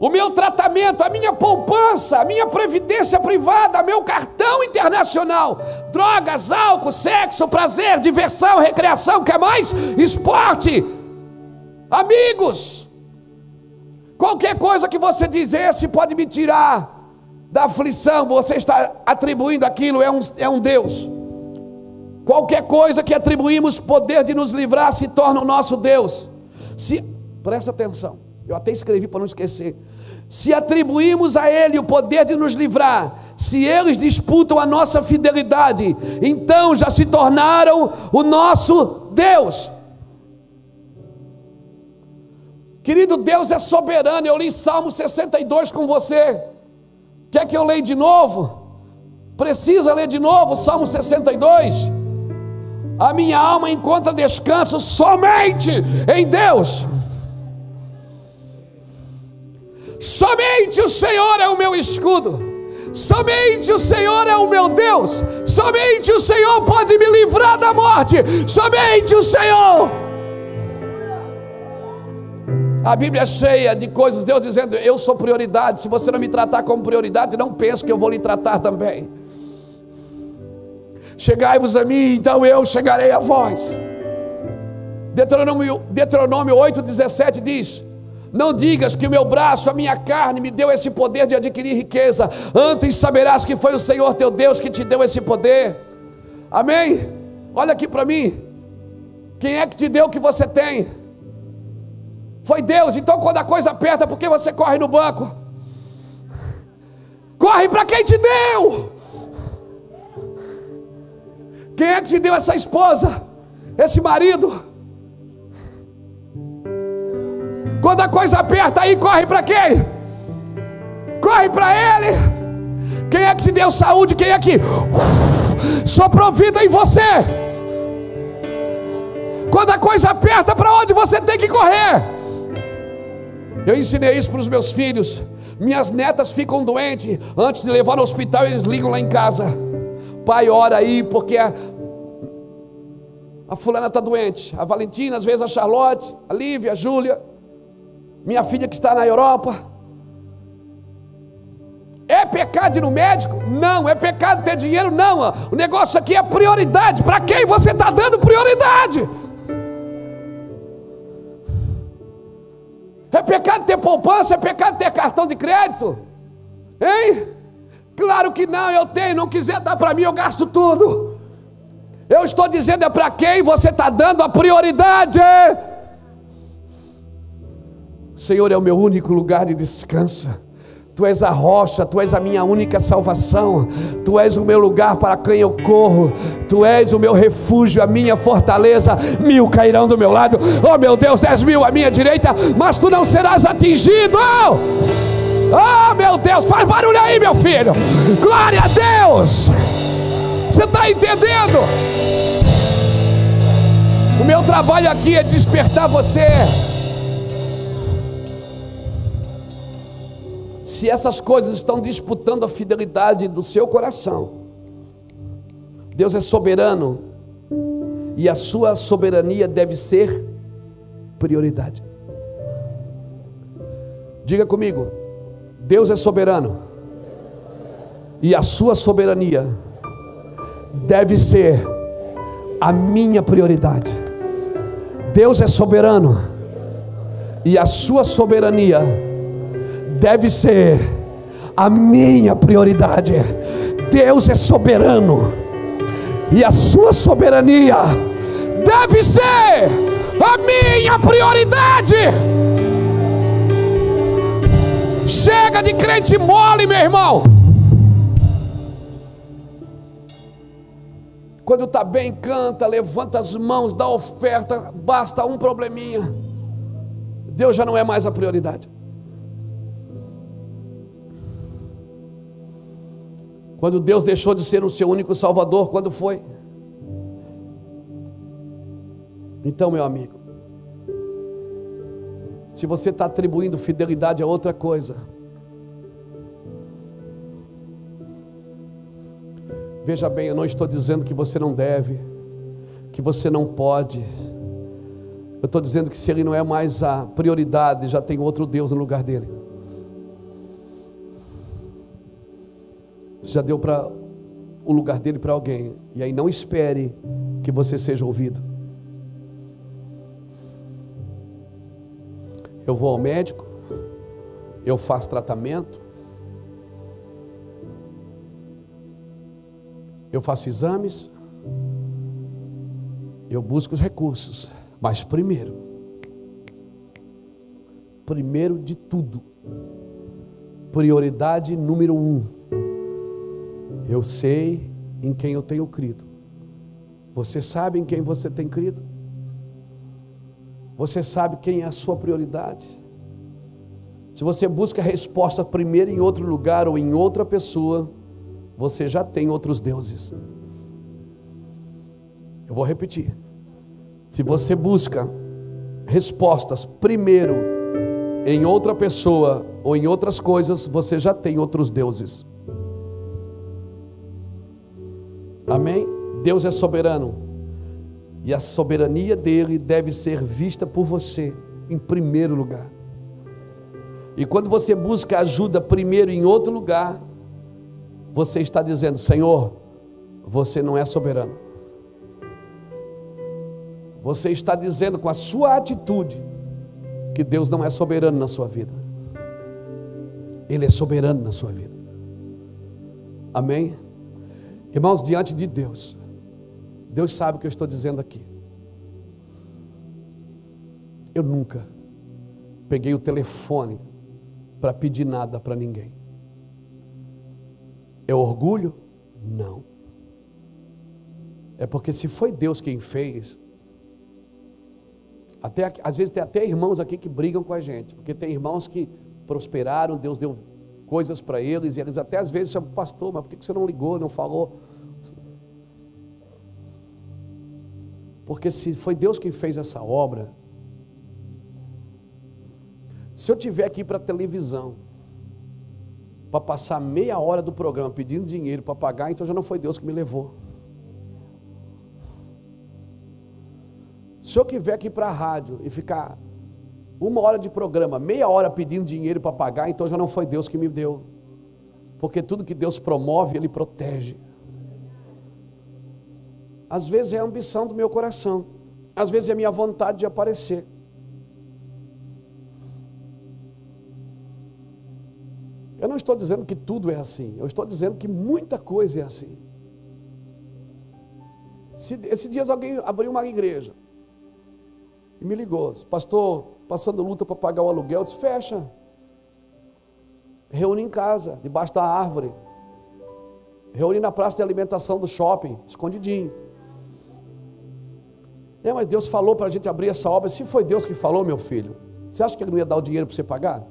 o meu tratamento, a minha poupança, a minha previdência privada, meu cartão internacional, drogas, álcool, sexo, prazer, diversão, recreação, quer mais? Esporte, amigos. Qualquer coisa que você diz: esse pode me tirar da aflição, você está atribuindo aquilo, é um Deus. Qualquer coisa que atribuímos poder de nos livrar, se torna o nosso Deus. Presta atenção, eu até escrevi para não esquecer: se atribuímos a ele o poder de nos livrar, se eles disputam a nossa fidelidade, então já se tornaram o nosso Deus. Querido, Deus é soberano. Eu li Salmo 62 com você. Quer que eu leia de novo? Precisa ler de novo Salmo 62? A minha alma encontra descanso somente em Deus. Somente o Senhor é o meu escudo. Somente o Senhor é o meu Deus. Somente o Senhor pode me livrar da morte. Somente o Senhor. A Bíblia é cheia de coisas, Deus dizendo: eu sou prioridade. Se você não me tratar como prioridade, não pense que eu vou lhe tratar também. Chegai-vos a mim, então eu chegarei a vós. Deuteronômio 8,17 diz: não digas que o meu braço, a minha carne me deu esse poder de adquirir riqueza, antes saberás que foi o Senhor teu Deus que te deu esse poder. Amém? Olha aqui para mim, quem é que te deu o que você tem? Foi Deus. Então, quando a coisa aperta, por que você corre no banco? Corre para quem te deu. Quem é que te deu essa esposa, esse marido? Quando a coisa aperta, aí corre para quem? corre para Ele. Quem é que te deu saúde? Quem é que soprou vida em você? Quando a coisa aperta, para onde você tem que correr? Eu ensinei isso para os meus filhos. Minhas netas ficam doentes, antes de levar no hospital eles ligam lá em casa: pai, ora aí, porque a fulana está doente, a Valentina, às vezes a Charlotte, a Lívia, a Júlia, minha filha que está na Europa. É pecado ir no médico? Não. É pecado ter dinheiro? Não. O negócio aqui é prioridade. Para quem você está dando prioridade? É pecado ter poupança? É pecado ter cartão de crédito? Hein? Claro que não, eu tenho. Não quiser dar para mim, eu gasto tudo. Eu estou dizendo é para quem você está dando a prioridade. Senhor, é o meu único lugar de descanso. Tu és a rocha, Tu és a minha única salvação, Tu és o meu lugar para quem eu corro, Tu és o meu refúgio, a minha fortaleza. 1000 cairão do meu lado, oh meu Deus, 10.000 à minha direita, mas Tu não serás atingido. Oh meu Deus, faz barulho aí, meu filho, glória a Deus. Você está entendendo? O meu trabalho aqui é despertar você. Se essas coisas estão disputando a fidelidade do seu coração, Deus é soberano, e a sua soberania deve ser prioridade. Diga comigo: Deus é soberano, e a sua soberania deve ser a minha prioridade. Deus é soberano, e a sua soberania deve ser a minha prioridade. Deus é soberano, e a sua soberania deve ser a minha prioridade. Chega de crente mole, meu irmão. Quando está bem, canta, levanta as mãos, dá oferta. Basta um probleminha, Deus já não é mais a prioridade. Quando Deus deixou de ser o seu único salvador, quando foi? Então, meu amigo, se você está atribuindo fidelidade a outra coisa, veja bem, eu não estou dizendo que você não deve, que você não pode. Eu estou dizendo que se ele não é mais a prioridade, já tem outro Deus no lugar dele. Você já deu para o lugar dele para alguém, e aí não espere que você seja ouvido. Eu vou ao médico, eu faço tratamento, eu faço exames, eu busco os recursos, mas primeiro de tudo, prioridade número 1, eu sei em quem eu tenho crido. Você sabe em quem você tem crido? Você sabe quem é a sua prioridade? Se você busca a resposta primeiro em outro lugar ou em outra pessoa, você já tem outros deuses. Eu vou repetir: se você busca respostas primeiro em outra pessoa ou em outras coisas, você já tem outros deuses. Amém? Deus é soberano, e a soberania dele deve ser vista por você em primeiro lugar. E quando você busca ajuda primeiro em outro lugar, você está dizendo: Senhor, você não é soberano. Você está dizendo com a sua atitude que Deus não é soberano na sua vida. Ele é soberano na sua vida. Amém? Irmãos, diante de Deus, Deus sabe o que eu estou dizendo aqui. Eu nunca peguei o telefone para pedir nada para ninguém. É orgulho? Não. É porque se foi Deus quem fez, até, às vezes tem até irmãos aqui que brigam com a gente, porque tem irmãos que prosperaram, Deus deu coisas para eles, e eles até às vezes chamam, pastor, mas por que você não ligou, não falou? Porque se foi Deus quem fez essa obra, se eu tiver que ir para a televisão, para passar meia hora do programa pedindo dinheiro para pagar, então já não foi Deus que me levou. Se eu tiver que ir para a rádio e ficar uma hora de programa, meia hora pedindo dinheiro para pagar, então já não foi Deus que me deu, porque tudo que Deus promove, Ele protege. Às vezes é a ambição do meu coração, às vezes é a minha vontade de aparecer. Eu não estou dizendo que tudo é assim, eu estou dizendo que muita coisa é assim. Esses dias alguém abriu uma igreja e me ligou, disse, pastor, passando luta para pagar o aluguel. Eu disse, fecha, reúne em casa, debaixo da árvore, reúne na praça de alimentação do shopping, escondidinho. É, mas Deus falou para a gente abrir essa obra. Se foi Deus que falou, meu filho, você acha que Ele não ia dar o dinheiro para você pagar?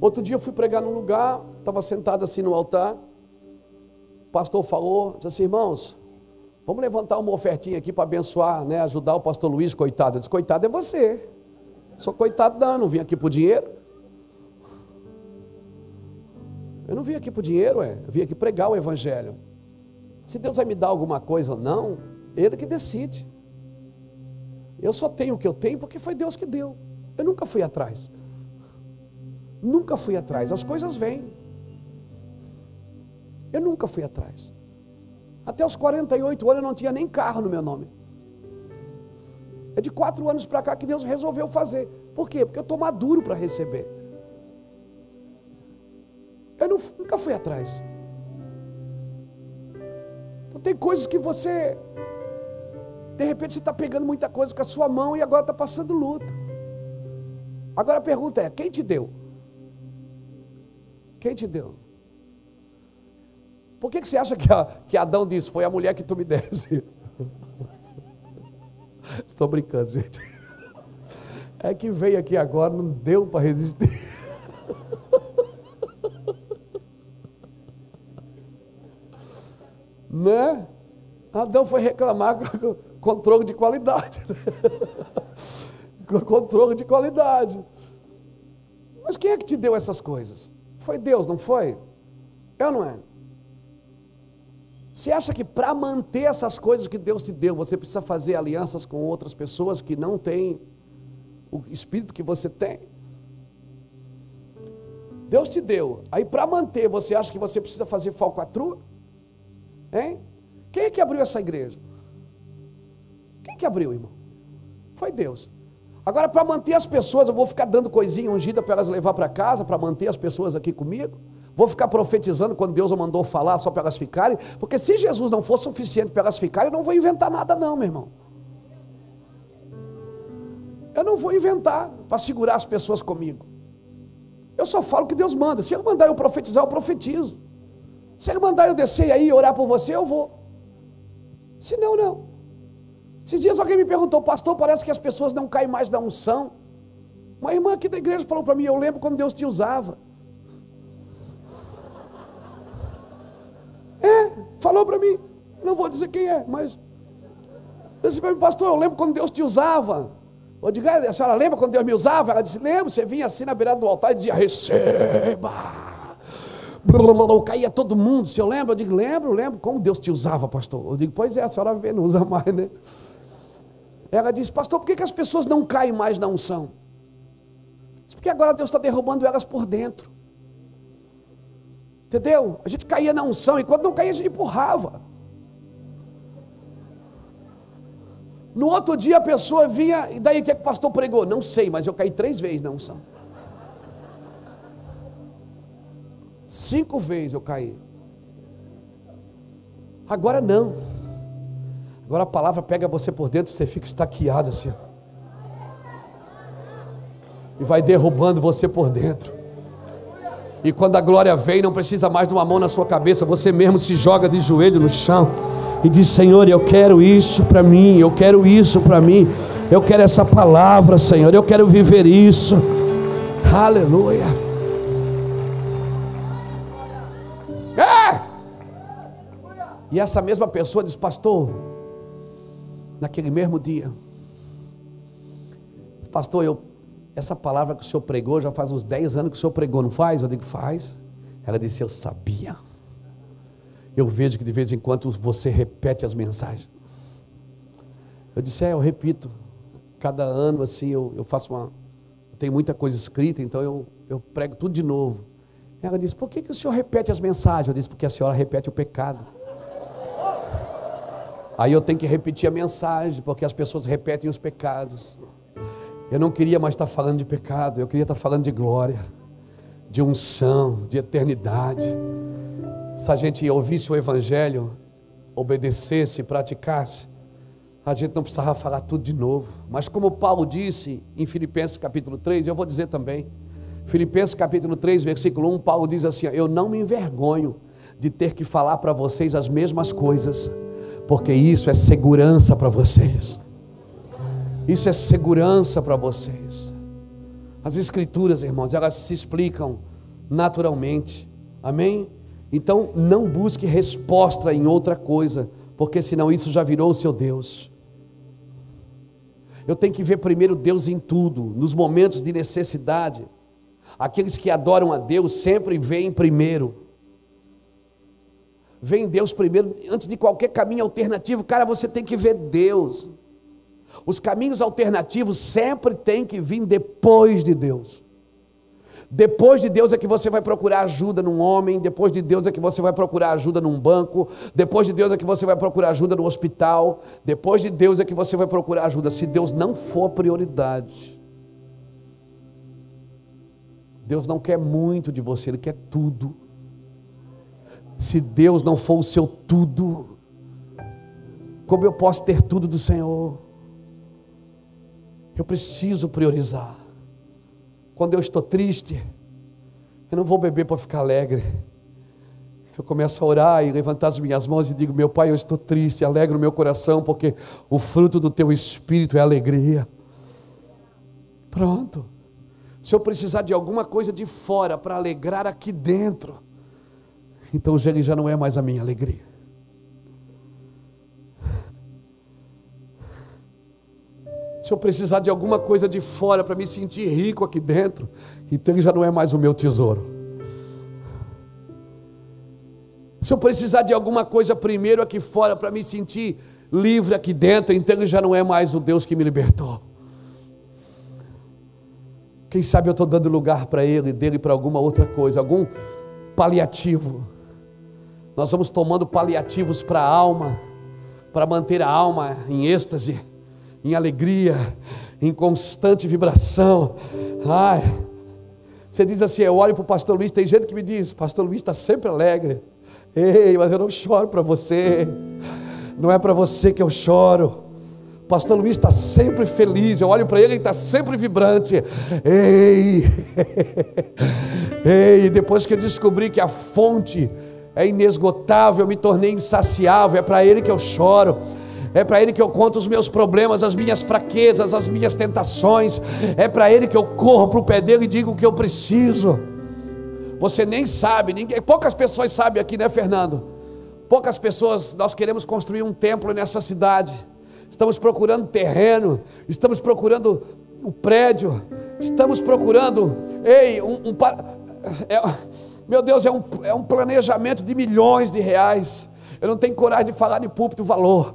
Outro dia eu fui pregar num lugar, estava sentado assim no altar, o pastor falou, disse assim, irmãos, vamos levantar uma ofertinha aqui para abençoar, né, ajudar o pastor Luiz, coitado. Eu disse, coitado é você, sou coitado não vim aqui por dinheiro, eu não vim aqui por dinheiro, eu vim aqui pregar o evangelho. Se Deus vai me dar alguma coisa ou não, Ele que decide. Eu só tenho o que eu tenho porque foi Deus que deu, eu nunca fui atrás. Nunca fui atrás, as coisas vêm. Eu nunca fui atrás. Até os 48 anos eu não tinha nem carro no meu nome. É de 4 anos para cá que Deus resolveu fazer. Por quê? Porque eu estou maduro para receber. Eu nunca fui atrás. Então tem coisas que você, de repente você está pegando muita coisa com a sua mão e agora está passando luta. Agora a pergunta é, quem te deu? Quem te deu? Por que você acha que Adão disse, foi a mulher que tu me desse? Estou brincando, gente. É que veio aqui agora, não deu para resistir. Né? Adão foi reclamar com troco de qualidade. Com troco de qualidade. Mas quem é que te deu essas coisas? Foi Deus, não foi? É ou não é? Você acha que para manter essas coisas que Deus te deu, você precisa fazer alianças com outras pessoas que não têm o espírito que você tem? Deus te deu, aí para manter, você acha que você precisa fazer falcatrua? Hein? Quem é que abriu essa igreja? Quem que abriu, irmão? Foi Deus. Agora, para manter as pessoas, eu vou ficar dando coisinha ungida para elas levar para casa, para manter as pessoas aqui comigo? Vou ficar profetizando quando Deus mandou falar só para elas ficarem? Porque se Jesus não for suficiente para elas ficarem, eu não vou inventar nada não, meu irmão. Eu não vou inventar para segurar as pessoas comigo. Eu só falo o que Deus manda. Se Ele mandar eu profetizar, eu profetizo. Se Ele mandar eu descer aí e orar por você, eu vou. Se não, não. Esses dias alguém me perguntou, pastor, parece que as pessoas não caem mais da unção. Uma irmã aqui da igreja falou para mim, eu lembro quando Deus te usava. É, falou para mim, não vou dizer quem é, mas... Deus disse para mim, pastor, eu lembro quando Deus te usava. Eu digo, a senhora lembra quando Deus me usava? Ela disse, lembro, você vinha assim na beirada do altar e dizia, receba! Caía todo mundo, se eu lembro, eu digo, lembro, como Deus te usava, pastor? Eu digo, pois é, a senhora vê, não usa mais, né? Ela disse, pastor, por que as pessoas não caem mais na unção? Porque agora Deus está derrubando elas por dentro. Entendeu? A gente caía na unção e quando não caía a gente empurrava. No outro dia a pessoa vinha, e daí o que é que o pastor pregou? Não sei, mas eu caí 3 vezes na unção. 5 vezes eu caí. Agora não. Agora a palavra pega você por dentro, você fica estaqueado assim. E vai derrubando você por dentro. E quando a glória vem, não precisa mais de uma mão na sua cabeça, você mesmo se joga de joelho no chão e diz, Senhor, eu quero isso para mim, Eu quero essa palavra, Senhor. Eu quero viver isso. Aleluia. É. E essa mesma pessoa diz: pastor, naquele mesmo dia, pastor, essa palavra que o senhor pregou, já faz uns 10 anos que o senhor pregou, não faz? Eu digo: faz. Ela disse: eu sabia. Eu vejo que de vez em quando você repete as mensagens. Eu disse: eu repito. Cada ano assim eu faço uma... Eu tenho muita coisa escrita, então eu prego tudo de novo. Ela disse: por que o senhor repete as mensagens? Eu disse: porque a senhora repete o pecado. Aí eu tenho que repetir a mensagem, porque as pessoas repetem os pecados. Eu não queria mais estar falando de pecado, eu queria estar falando de glória, de unção, de eternidade. Se a gente ouvisse o Evangelho, obedecesse, praticasse, a gente não precisava falar tudo de novo. Mas como Paulo disse em Filipenses capítulo 3, eu vou dizer também, Filipenses capítulo 3, versículo 1, Paulo diz assim: eu não me envergonho de ter que falar para vocês as mesmas coisas, porque isso é segurança para vocês. Isso é segurança para vocês. As escrituras, irmãos, elas se explicam naturalmente. Amém? Então não busque resposta em outra coisa, porque senão isso já virou o seu Deus. Eu tenho que ver primeiro Deus em tudo, nos momentos de necessidade. Aqueles que adoram a Deus sempre veem primeiro. Vem Deus primeiro, antes de qualquer caminho alternativo. Cara, você tem que ver Deus. Os caminhos alternativos sempre têm que vir depois de Deus. Depois de Deus é que você vai procurar ajuda num homem, depois de Deus é que você vai procurar ajuda num banco, depois de Deus é que você vai procurar ajuda no hospital, depois de Deus é que você vai procurar ajuda, se Deus não for prioridade. Deus não quer muito de você, Ele quer tudo. Se Deus não for o seu tudo, como eu posso ter tudo do Senhor? Eu preciso priorizar. Quando eu estou triste, eu não vou beber para ficar alegre. Eu começo a orar e levantar as minhas mãos e digo: meu Pai, eu estou triste, alegra o meu coração, porque o fruto do teu Espírito é alegria. Pronto. Se eu precisar de alguma coisa de fora para alegrar aqui dentro, então ele já não é mais a minha alegria. Se eu precisar de alguma coisa de fora para me sentir rico aqui dentro, então ele já não é mais o meu tesouro. Se eu precisar de alguma coisa primeiro aqui fora para me sentir livre aqui dentro, então ele já não é mais o Deus que me libertou. Quem sabe eu estou dando lugar para ele, dele para alguma outra coisa, algum paliativo. Nós vamos tomando paliativos para a alma, para manter a alma em êxtase, em alegria, em constante vibração. Ai, você diz assim: eu olho para o pastor Luiz, tem gente que me diz: pastor Luiz está sempre alegre. Ei, mas eu não choro para você, não é para você que eu choro. Pastor Luiz está sempre feliz, eu olho para ele e está sempre vibrante. Ei, depois que eu descobri que a fonte é inesgotável, eu me tornei insaciável, é para ele que eu choro. É para ele que eu conto os meus problemas, as minhas fraquezas, as minhas tentações. É para ele que eu corro para o pé dele e digo o que eu preciso. Você nem sabe, ninguém, poucas pessoas sabem aqui, né, Fernando? Poucas pessoas. Nós queremos construir um templo nessa cidade. Estamos procurando terreno, estamos procurando o prédio, estamos procurando... meu Deus, é um planejamento de milhões de reais. Eu não tenho coragem de falar de púlpito o valor,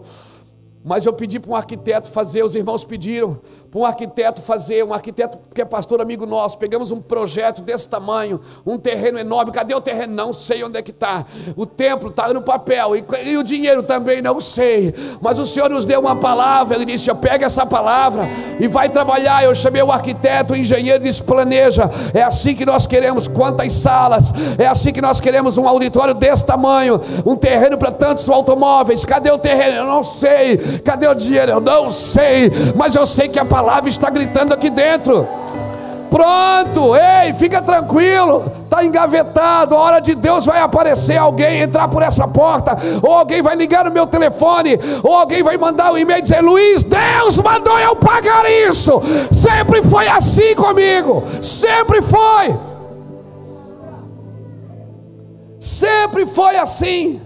mas eu pedi para um arquiteto fazer, os irmãos pediram para um arquiteto fazer, um arquiteto que é pastor amigo nosso. Pegamos um projeto desse tamanho, um terreno enorme. Cadê o terreno? Não sei onde é que está. O templo está no papel, e o dinheiro também não sei, mas o Senhor nos deu uma palavra. Ele disse: pega essa palavra e vai trabalhar. Eu chamei o arquiteto, o engenheiro, e disse: planeja, é assim que nós queremos, quantas salas, é assim que nós queremos, um auditório desse tamanho, um terreno para tantos automóveis. Cadê o terreno? Eu não sei. Cadê o dinheiro? Eu não sei, mas eu sei que a palavra está gritando aqui dentro. pronto, ei, fica tranquilo, está engavetado, a hora de Deus vai aparecer, alguém entrar por essa porta, ou alguém vai ligar no meu telefone, ou alguém vai mandar um e-mail e dizer, Luiz, Deus mandou eu pagar isso, sempre foi assim comigo, sempre foi assim.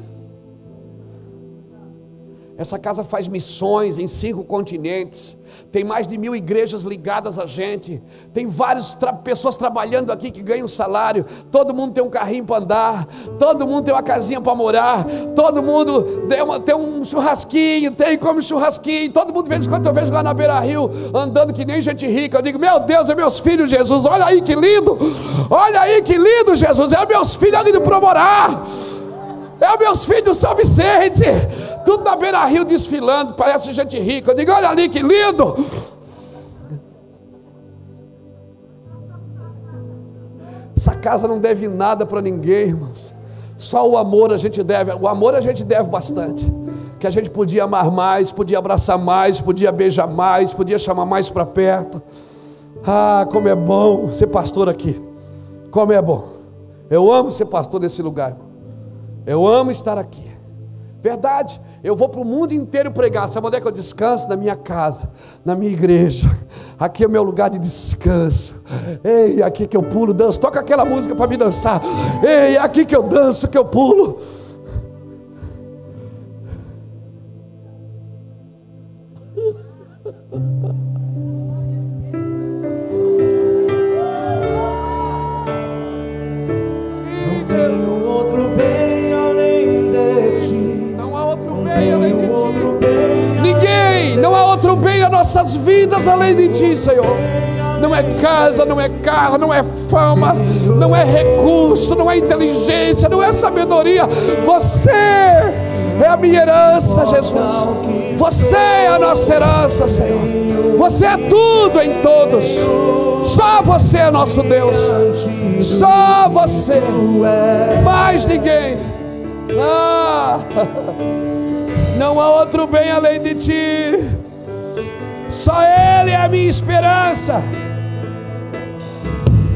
Essa casa faz missões em 5 continentes, tem mais de 1000 igrejas ligadas a gente, tem várias pessoas trabalhando aqui que ganham salário, todo mundo tem um carrinho para andar, todo mundo tem uma casinha para morar, todo mundo tem um churrasquinho, tem como churrasquinho, todo mundo de vez em quando eu vejo lá na beira rio, andando que nem gente rica, eu digo, meu Deus, é meus filhos Jesus, olha aí que lindo Jesus, é meus filhos indo para morar, é meus filhos do São Vicente, tudo na beira rio desfilando, parece gente rica, eu digo, olha ali que lindo, essa casa não deve nada para ninguém, irmãos, só o amor a gente deve bastante, que a gente podia amar mais, podia abraçar mais, podia beijar mais, podia chamar mais para perto. Ah, como é bom ser pastor aqui, como é bom, eu amo ser pastor nesse lugar, irmão. Eu amo estar aqui, verdade, eu vou para o mundo inteiro pregar, sabe onde é que eu descanso? Na minha casa, na minha igreja, aqui é o meu lugar de descanso, ei, aqui que eu pulo, danço, toca aquela música para me dançar, ei, aqui que eu danço, que eu pulo, nossas vidas além de Ti, Senhor. Não é casa, não é carro, não é fama, não é recurso, não é inteligência, não é sabedoria. Você é a minha herança, Jesus. Você é a nossa herança, Senhor. Você é tudo em todos. Só você é nosso Deus. Só você. Mais ninguém. Ah, não há outro bem além de Ti. Só Ele é a minha esperança.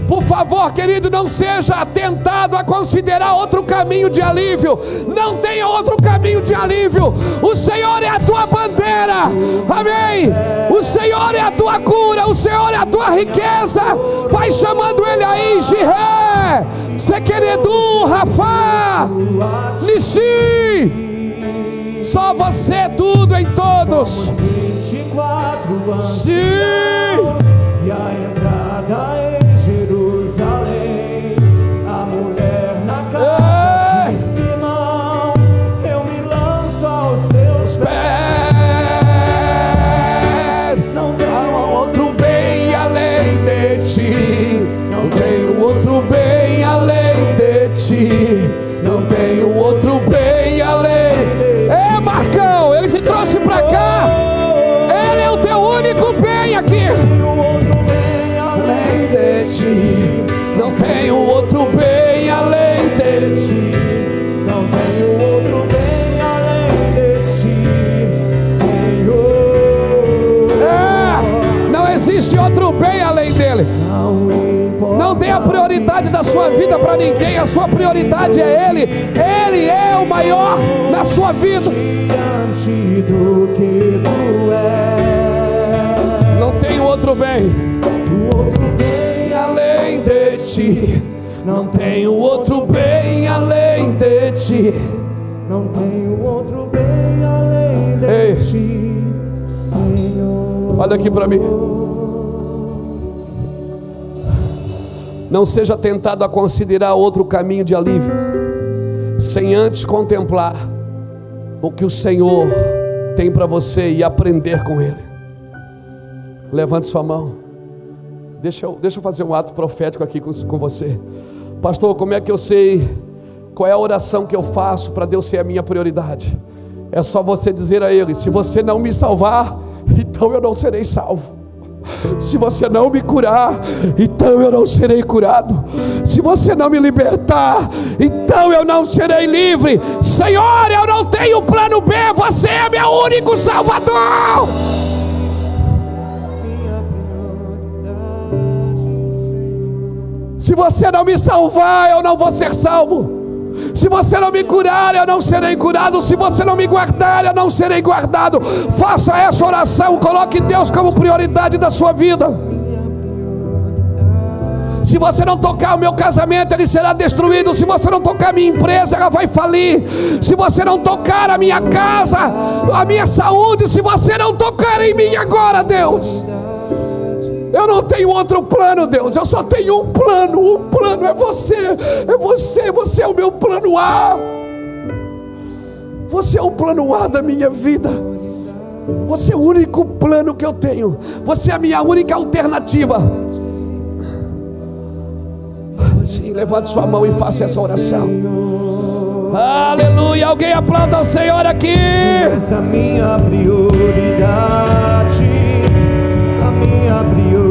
Por favor, querido, não seja tentado a considerar outro caminho de alívio. Não tenha outro caminho de alívio. O Senhor é a tua bandeira. Amém. O Senhor é a tua cura. O Senhor é a tua riqueza. Vai chamando Ele aí. Jiré, Sequeredu, Rafa, Nissi. Só você é tudo em todos. 24 anciãos. Sim. E a entrada em Jerusalém, a mulher na casa de Simão, eu me lanço aos seus pés. Não tenho outro bem além de Ti. Não tenho outro bem além de Ti. Não tenho outro bem além de Ti. É, Marcão, Ele te trouxe pra cá. Ele é o teu único bem aqui. Não tem outro bem além de Ti. Não tem outro bem além de Ti, Senhor. É, não existe outro bem além dele. Não dê a prioridade da sua vida para ninguém, a sua prioridade é Ele. Ele é o maior na sua vida. Não tem outro bem. Outro bem além de Ti. Não tem outro bem além de Ti. Não tem outro bem além de Ti, Senhor. Olha aqui para mim. Não seja tentado a considerar outro caminho de alívio, sem antes contemplar o que o Senhor tem para você e aprender com Ele. Levante sua mão. Deixa eu fazer um ato profético aqui com você. Pastor, como é que eu sei qual é a oração que eu faço para Deus ser a minha prioridade? É só você dizer a Ele, se você não me salvar, então eu não serei salvo. Se você não me curar, então eu não serei curado. Se você não me libertar, então eu não serei livre. Senhor, eu não tenho plano B. Você é meu único Salvador. Minha prioridade. Se você não me salvar, eu não vou ser salvo. Se você não me curar, eu não serei curado. Se você não me guardar, eu não serei guardado. Faça essa oração, coloque Deus como prioridade da sua vida. Se você não tocar o meu casamento, ele será destruído. Se você não tocar a minha empresa, ela vai falir. Se você não tocar a minha casa, a minha saúde, se você não tocar em mim agora, Deus, eu não tenho outro plano, Deus. Eu só tenho um plano. O plano é você. É você. Você é o meu plano A. Você é o plano A da minha vida. Você é o único plano que eu tenho. Você é a minha única alternativa. Sim, levante sua mão e faça essa oração. Aleluia. Alguém aplauda o Senhor aqui. Essa é a minha prioridade. A minha prioridade.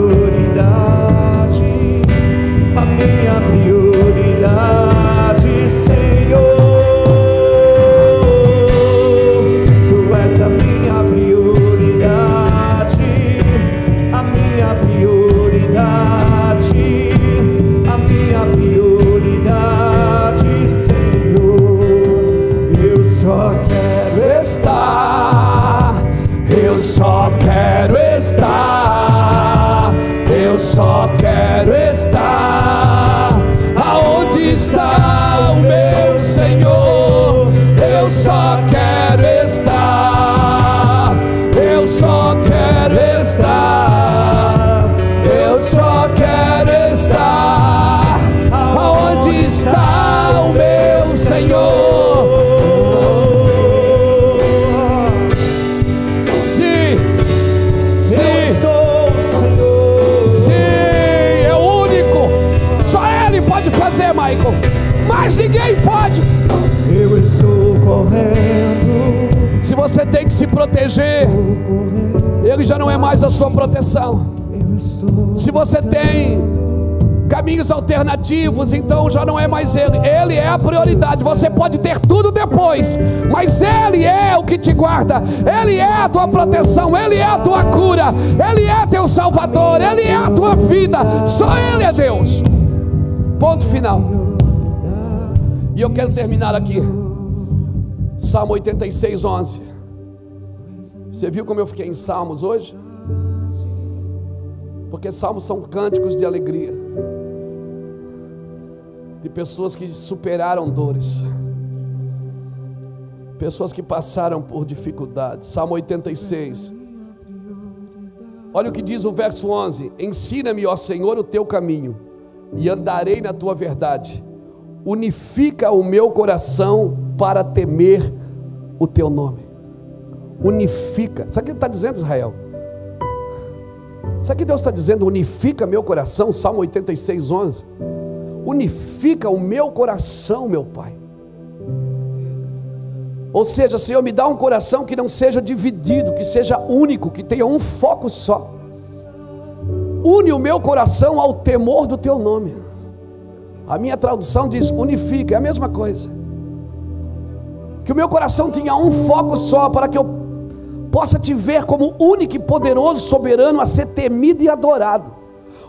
Minha prioridade, Senhor, Tu és a minha prioridade, a minha prioridade, a minha prioridade, Senhor. Eu só quero estar, eu só quero estar, eu só quero estar. Está o meu Senhor, eu só quero estar, eu só quero estar, eu só quero estar, aonde está o meu Senhor? Sim, eu sou o Senhor, sim, é o único, só Ele pode fazer, Michael. Mas ninguém pode. Eu estou correndo. Se você tem que se proteger, Ele já não é mais a sua proteção. Se você tem caminhos alternativos, então já não é mais Ele. Ele é a prioridade. Você pode ter tudo depois, mas Ele é o que te guarda. Ele é a tua proteção. Ele é a tua cura. Ele é teu Salvador. Ele é a tua vida. Só Ele é Deus. Ponto final. E eu quero terminar aqui, Salmo 86, 11, você viu como eu fiquei em Salmos hoje? Porque Salmos são cânticos de alegria, de pessoas que superaram dores, pessoas que passaram por dificuldades. Salmo 86, olha o que diz o verso 11, ensina-me, ó Senhor, o teu caminho, e andarei na tua verdade. Unifica o meu coração para temer o teu nome. Unifica. Sabe o que ele está dizendo, Israel? Sabe o que Deus está dizendo? Unifica meu coração, Salmo 86, 11. Unifica o meu coração, meu Pai. Ou seja, Senhor, me dá um coração que não seja dividido, que seja único, que tenha um foco só. Une o meu coração ao temor do teu nome. A minha tradução diz unifica, é a mesma coisa. Que o meu coração tenha um foco só, para que eu possa te ver como único e poderoso, soberano, a ser temido e adorado.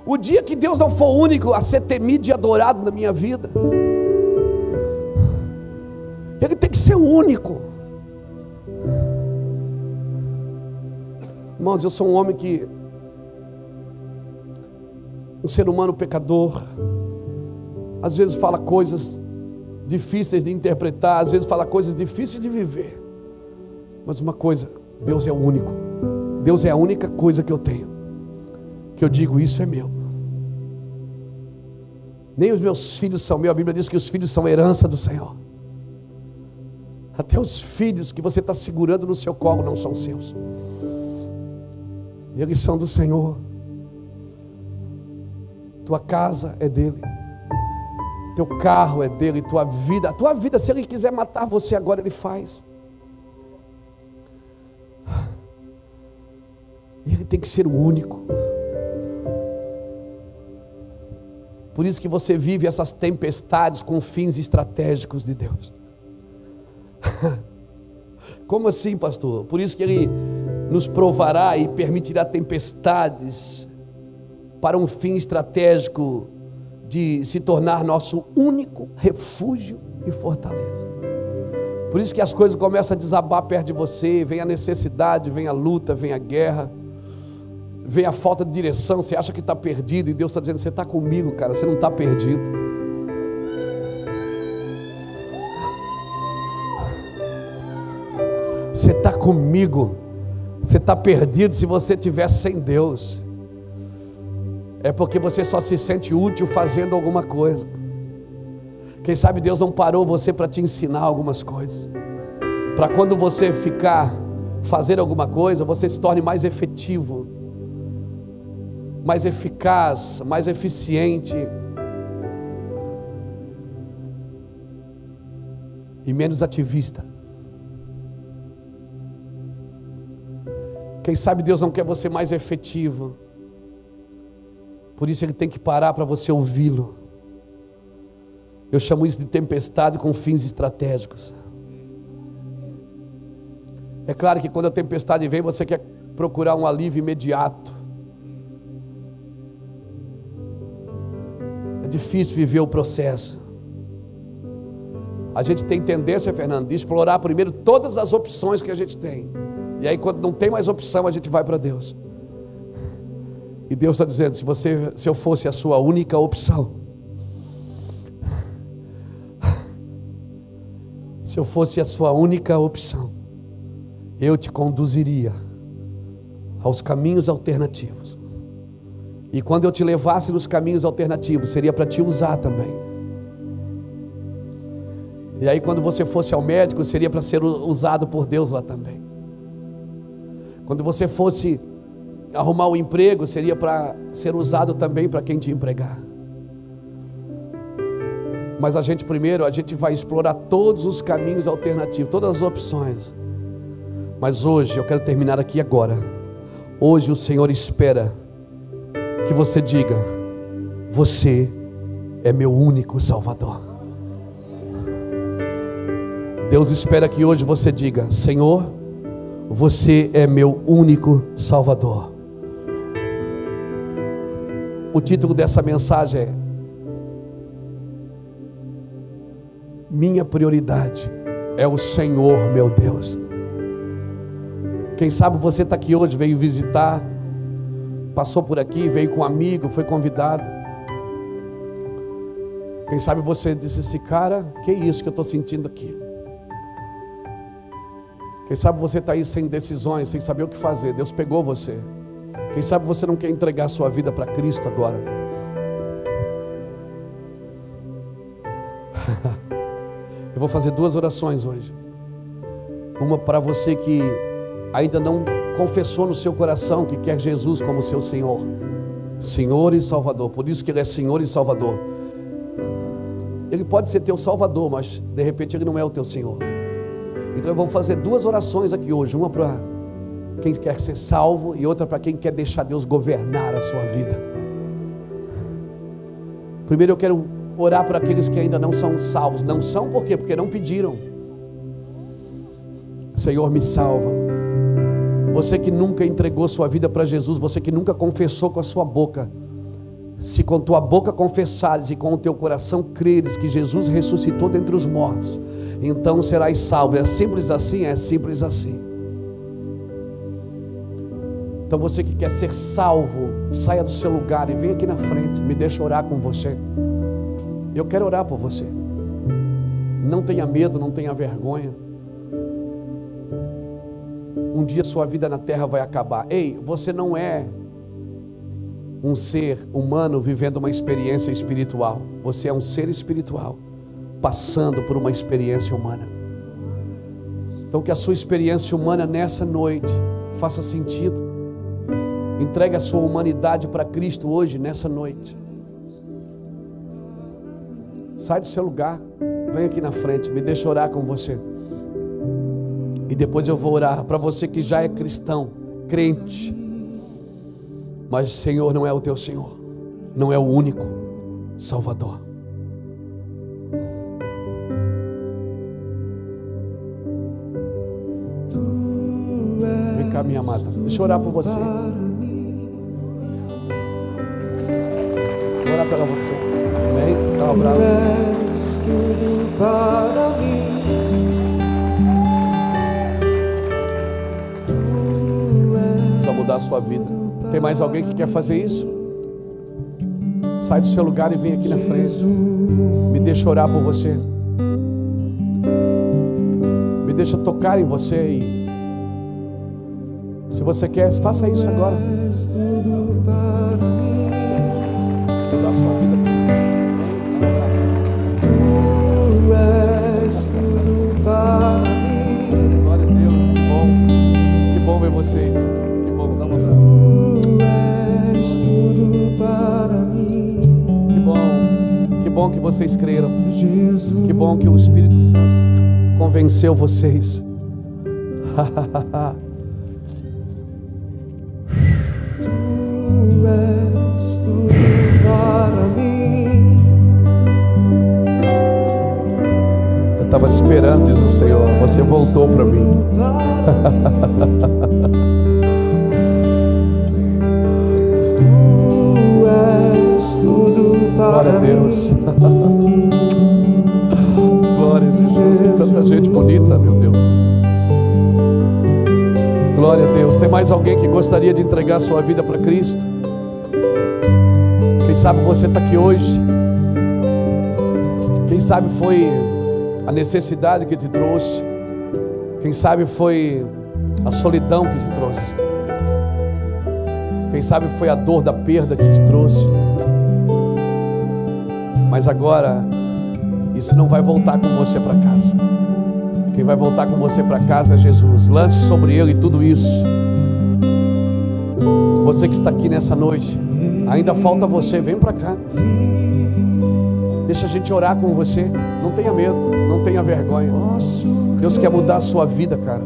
O dia que Deus não for único a ser temido e adorado na minha vida, Ele tem que ser único. Irmãos, eu sou um homem que, um ser humano pecador, às vezes fala coisas difíceis de interpretar, às vezes fala coisas difíceis de viver. Mas uma coisa, Deus é o único. Deus é a única coisa que eu tenho, que eu digo, isso é meu. Nem os meus filhos são meus. A Bíblia diz que os filhos são herança do Senhor. Até os filhos que você está segurando no seu colo não são seus. Eles são do Senhor. Tua casa é dele. Teu carro é dele, tua vida. A tua vida, se ele quiser matar você agora, ele faz. Ele tem que ser o único. Por isso que você vive essas tempestades com fins estratégicos de Deus. Como assim, pastor? Por isso que ele nos provará e permitirá tempestades para um fim estratégico de se tornar nosso único refúgio e fortaleza. Por isso que as coisas começam a desabar perto de você, vem a necessidade, vem a luta, vem a guerra, vem a falta de direção, você acha que está perdido, e Deus está dizendo, você está comigo, cara, você não está perdido. Você está comigo, você está perdido se você estiver sem Deus. É porque você só se sente útil fazendo alguma coisa. Quem sabe Deus não parou você para te ensinar algumas coisas, para quando você ficar, fazer alguma coisa, você se torne mais efetivo, mais eficaz, mais eficiente, e menos ativista. Quem sabe Deus não quer você mais efetivo, por isso Ele tem que parar para você ouvi-lo. Eu chamo isso de tempestade com fins estratégicos. É claro que quando a tempestade vem, você quer procurar um alívio imediato. É difícil viver o processo. A gente tem tendência, Fernando, de explorar primeiro todas as opções que a gente tem. E aí quando não tem mais opção, a gente vai para Deus. E Deus está dizendo, se eu fosse a sua única opção, se eu fosse a sua única opção, eu te conduziria aos caminhos alternativos. E quando eu te levasse nos caminhos alternativos, seria para te usar também. E aí quando você fosse ao médico, seria para ser usado por Deus lá também. Quando você fosse arrumar um emprego, seria para ser usado também para quem te empregar. Mas a gente vai explorar todos os caminhos alternativos, todas as opções. Mas hoje, eu quero terminar aqui agora. Hoje o Senhor espera que você diga, você é meu único Salvador. Deus espera que hoje você diga, Senhor, você é meu único Salvador. O título dessa mensagem é Minha prioridade é o Senhor meu Deus. Quem sabe você está aqui hoje, veio visitar, passou por aqui, veio com um amigo, foi convidado. Quem sabe você disse assim, cara, que é isso que eu estou sentindo aqui? Quem sabe você está aí sem decisões, sem saber o que fazer, Deus pegou você. Quem sabe você não quer entregar sua vida para Cristo agora? Eu vou fazer duas orações hoje. Uma para você que ainda não confessou no seu coração que quer Jesus como seu Senhor, Senhor e Salvador. Por isso que Ele é Senhor e Salvador. Ele pode ser teu Salvador, mas de repente Ele não é o teu Senhor. Então eu vou fazer duas orações aqui hoje, uma para quem quer ser salvo e outra para quem quer deixar Deus governar a sua vida. Primeiro eu quero orar por aqueles que ainda não são salvos. Não são por quê? Porque não pediram. Senhor, me salva. Você que nunca entregou sua vida para Jesus, você que nunca confessou com a sua boca, se com tua boca confessares e com o teu coração creres que Jesus ressuscitou dentre os mortos, então serás salvo. É simples assim? É simples assim. Então você que quer ser salvo, saia do seu lugar e vem aqui na frente, me deixa orar com você. Eu quero orar por você. Não tenha medo, não tenha vergonha. Um dia sua vida na terra vai acabar. Ei, você não é um ser humano vivendo uma experiência espiritual. Você é um ser espiritual passando por uma experiência humana. Então que a sua experiência humana nessa noite faça sentido. Entregue a sua humanidade para Cristo hoje, nessa noite. Sai do seu lugar, vem aqui na frente, me deixa orar com você. E depois eu vou orar para você que já é cristão, crente, mas o Senhor não é o teu Senhor, não é o único Salvador. Vem cá, minha amada, deixa eu orar por você. Vou orar esperar pela você. Amém? Dá um abraço. Tudo para mim. Só mudar a sua vida. Tem mais alguém que quer fazer isso? Sai do seu lugar e vem aqui na frente. Me deixa orar por você. Me deixa tocar em você e... se você quer, faça isso agora. Mudar a sua vida. Glória a Deus, que bom ver vocês. Que bom, dá uma abraço. Tu és tudo para mim. Que bom que vocês creram. Jesus. Que bom que o Espírito Santo convenceu vocês. Tu és tudo para mim. Eu estava te esperando, diz o Senhor. Você voltou para mim. Tu és tudo para mim. Glória a Deus. Glória a Jesus. Tem tanta gente bonita, meu Deus. Glória a Deus. Tem mais alguém que gostaria de entregar sua vida para Cristo? Quem sabe você está aqui hoje. Quem sabe foi a necessidade que te trouxe. Quem sabe foi a solidão que te trouxe. Quem sabe foi a dor da perda que te trouxe. Mas agora, isso não vai voltar com você para casa. Quem vai voltar com você para casa é Jesus. Lance sobre ele tudo isso. Você que está aqui nessa noite, ainda falta você, vem para cá. Deixa a gente orar com você. Não tenha medo, não tenha vergonha. Deus quer mudar a sua vida, cara.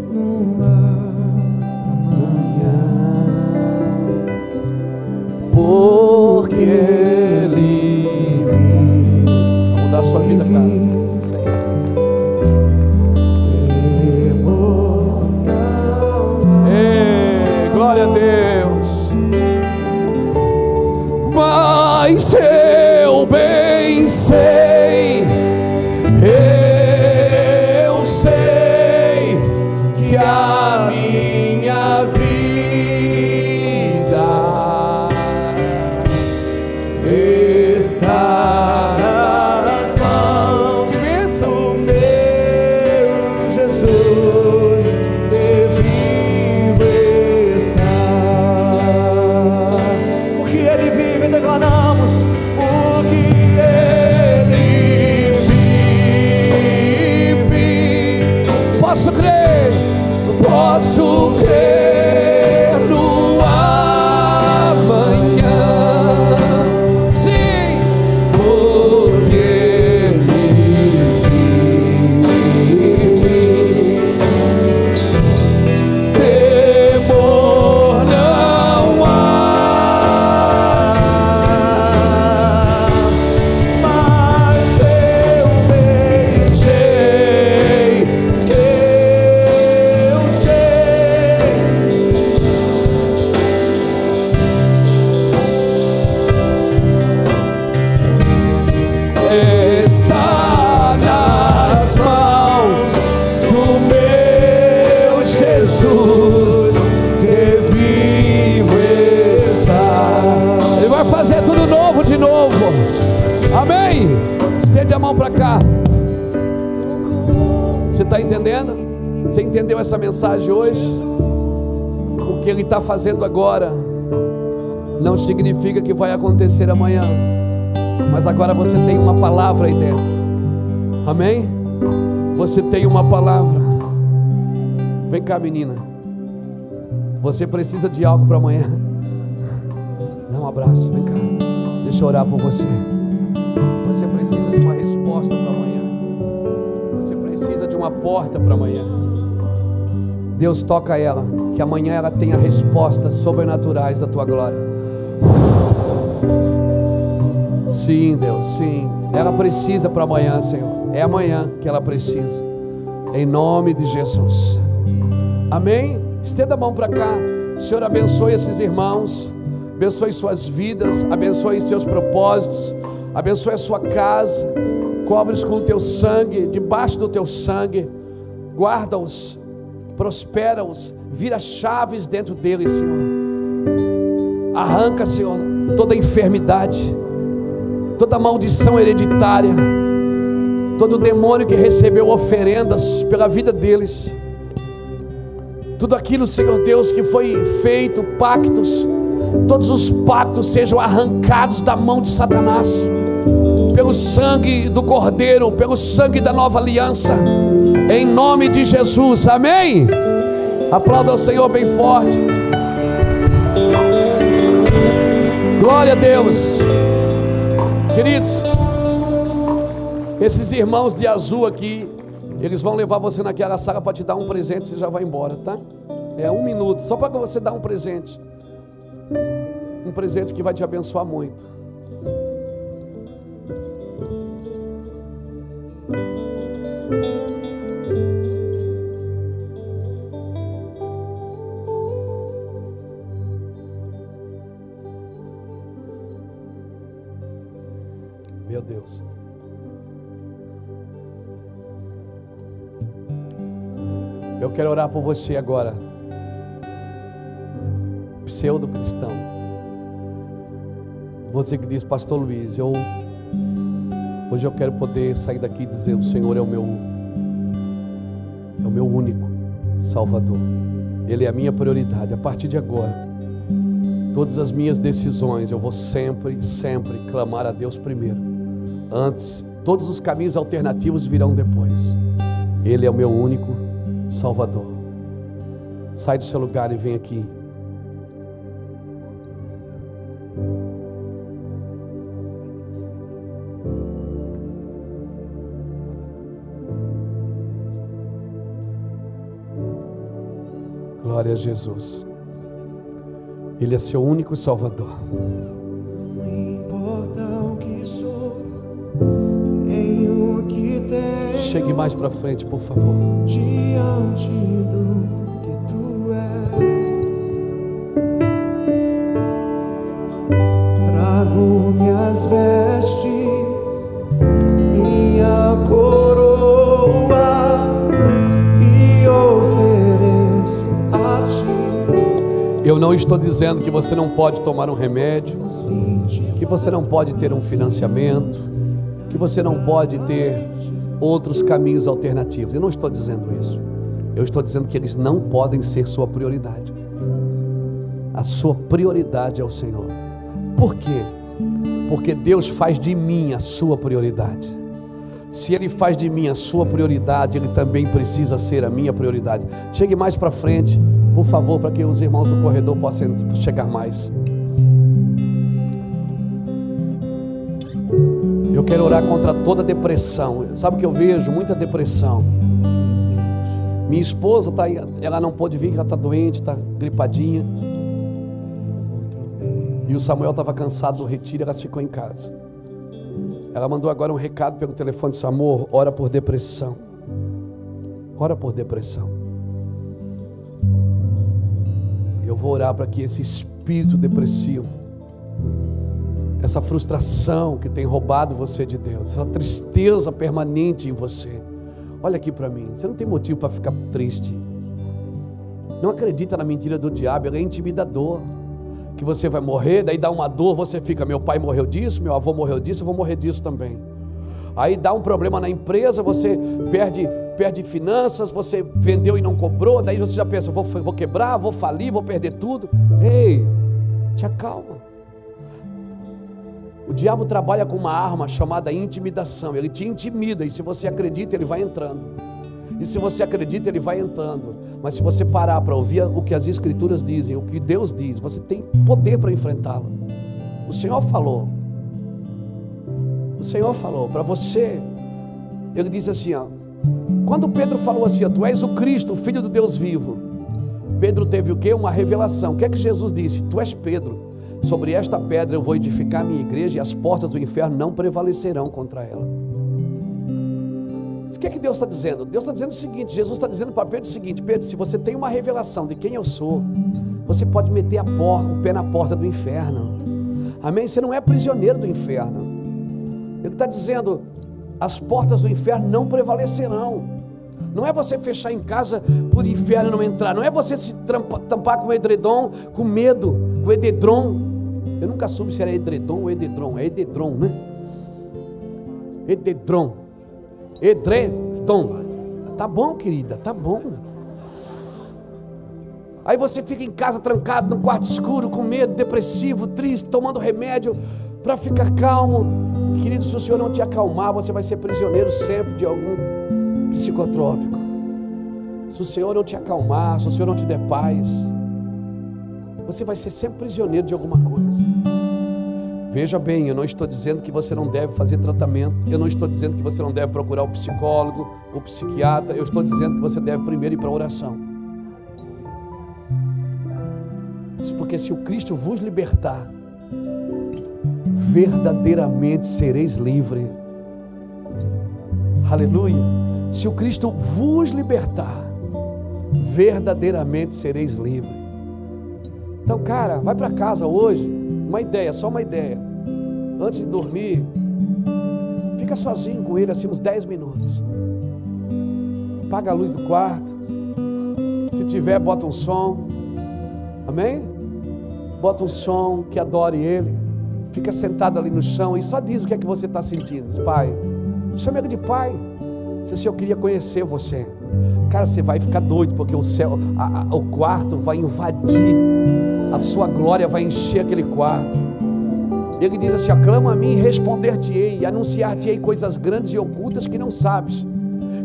Porque Ele vai mudar a sua vida, cara. Ei, glória a Deus. Mas eu bem sei, eu sei que a minha vida está nas mãos do meu Jesus, vivo está, porque Ele vive, declaramos. Posso crer no amanhã, sim, porque Ele vive. Temor não há, mas eu bem sei. Amém? Estende a mão para cá. Você está entendendo? Você entendeu essa mensagem hoje? O que Ele está fazendo agora não significa que vai acontecer amanhã, mas agora você tem uma palavra aí dentro. Amém? Você tem uma palavra. Vem cá, menina. Você precisa de algo para amanhã. Dá um abraço, vem cá. Deixa eu orar por você. Você precisa de uma resposta para amanhã. Você precisa de uma porta para amanhã. Deus, toca ela, que amanhã ela tenha respostas sobrenaturais da tua glória. Sim, Deus, sim. Ela precisa para amanhã, Senhor. É amanhã que ela precisa. Em nome de Jesus. Amém? Estenda a mão para cá. Senhor, abençoe esses irmãos. abençoe suas vidas, abençoe seus propósitos, abençoe a sua casa, cobre-os com o teu sangue, debaixo do teu sangue, guarda-os, prospera-os, vira chaves dentro deles, Senhor. Arranca, Senhor, toda enfermidade, toda maldição hereditária, todo demônio que recebeu oferendas pela vida deles, tudo aquilo, Senhor Deus, que foi feito, pactos, todos os pactos sejam arrancados da mão de Satanás, pelo sangue do Cordeiro, pelo sangue da nova aliança, em nome de Jesus, amém? Aplauda o Senhor bem forte, glória a Deus. Queridos, esses irmãos de azul aqui, eles vão levar você naquela sala para te dar um presente, você já vai embora, tá? É 1 minuto, só para você dar um presente, um presente que vai te abençoar muito. Meu Deus. Eu quero orar por você agora, pseudo-cristão, você que diz, pastor Luiz, hoje eu quero poder sair daqui e dizer, o Senhor é o meu único Salvador, Ele é a minha prioridade, a partir de agora, todas as minhas decisões, eu vou sempre, sempre clamar a Deus primeiro, antes, todos os caminhos alternativos virão depois, Ele é o meu único Salvador. Sai do seu lugar e vem aqui. Glória a Jesus. Ele é seu único Salvador. Não importa o que sou, nem o que tenho. Chegue mais pra frente, por favor. Diante do que tu és, trago minhas vestes, minha coroa e ofereço a ti. Eu não estou dizendo que você não pode tomar um remédio, que você não pode ter um financiamento, que você não pode ter outros caminhos alternativos. Eu não estou dizendo isso. Eu estou dizendo que eles não podem ser sua prioridade. A sua prioridade é o Senhor. Por quê? Porque Deus faz de mim a sua prioridade. Se Ele faz de mim a sua prioridade, Ele também precisa ser a minha prioridade. Chegue mais para frente, por favor, para que os irmãos do corredor possam chegar mais. Eu quero orar contra toda depressão. Sabe o que eu vejo? Muita depressão. Minha esposa, ela não pôde vir, ela está doente, está gripadinha. E o Samuel estava cansado do retiro, ela ficou em casa. Ela mandou agora um recado pelo telefone, disse, amor, ora por depressão. Ora por depressão. Eu vou orar para que esse espírito depressivo, essa frustração que tem roubado você de Deus, essa tristeza permanente em você, olha aqui para mim, você não tem motivo para ficar triste, não acredita na mentira do diabo, ela é intimidador, que você vai morrer, daí dá uma dor, você fica, meu pai morreu disso, meu avô morreu disso, eu vou morrer disso também, aí dá um problema na empresa, você perde finanças, você vendeu e não cobrou, daí você já pensa, vou quebrar, vou falir, vou perder tudo. Ei, te acalma. O diabo trabalha com uma arma chamada intimidação, ele te intimida e se você acredita ele vai entrando, e se você acredita ele vai entrando, mas se você parar para ouvir o que as escrituras dizem, o que Deus diz, você tem poder para enfrentá-lo. O Senhor falou para você, ele disse assim, ó, quando Pedro falou assim, ó, tu és o Cristo, o Filho do Deus vivo, Pedro teve o quê? Uma revelação. O que é que Jesus disse? Tu és Pedro, sobre esta pedra eu vou edificar minha igreja e as portas do inferno não prevalecerão contra ela. O que é que Deus está dizendo? Deus está dizendo o seguinte, Jesus está dizendo para Pedro o seguinte, Pedro, se você tem uma revelação de quem eu sou, você pode meter o pé na porta do inferno. Amém? Você não é prisioneiro do inferno. Ele está dizendo, as portas do inferno não prevalecerão. Não é você fechar em casa por inferno não entrar. Não é você se tampar com edredom, com medo, com edredom. Eu nunca soube se era edredom ou edredom. É edredom, né? Edredom. Edredom. Tá bom, querida, tá bom. Aí você fica em casa trancado, num quarto escuro, com medo, depressivo, triste, tomando remédio para ficar calmo. Querido, se o Senhor não te acalmar, você vai ser prisioneiro sempre de algum psicotrópico. Se o Senhor não te acalmar, se o Senhor não te der paz, você vai ser sempre prisioneiro de alguma coisa. Veja bem, eu não estou dizendo que você não deve fazer tratamento, eu não estou dizendo que você não deve procurar o psicólogo, o psiquiatra, eu estou dizendo que você deve primeiro ir para a oração. Porque se o Cristo vos libertar, verdadeiramente sereis livre. Aleluia. Se o Cristo vos libertar, verdadeiramente sereis livres. Então, cara, vai para casa hoje. Uma ideia, só uma ideia. Antes de dormir, fica sozinho com ele, assim, uns 10 minutos. Apaga a luz do quarto. Se tiver, bota um som. Amém? Bota um som que adore ele. Fica sentado ali no chão e só diz o que é que você está sentindo. Diz, pai, chama ele de pai. Se eu queria conhecer você, cara, você vai ficar doido, porque o céu, o quarto vai invadir, a sua glória vai encher aquele quarto. Ele diz assim: clama a mim, responder-te-ei, anunciar-te-ei coisas grandes e ocultas que não sabes.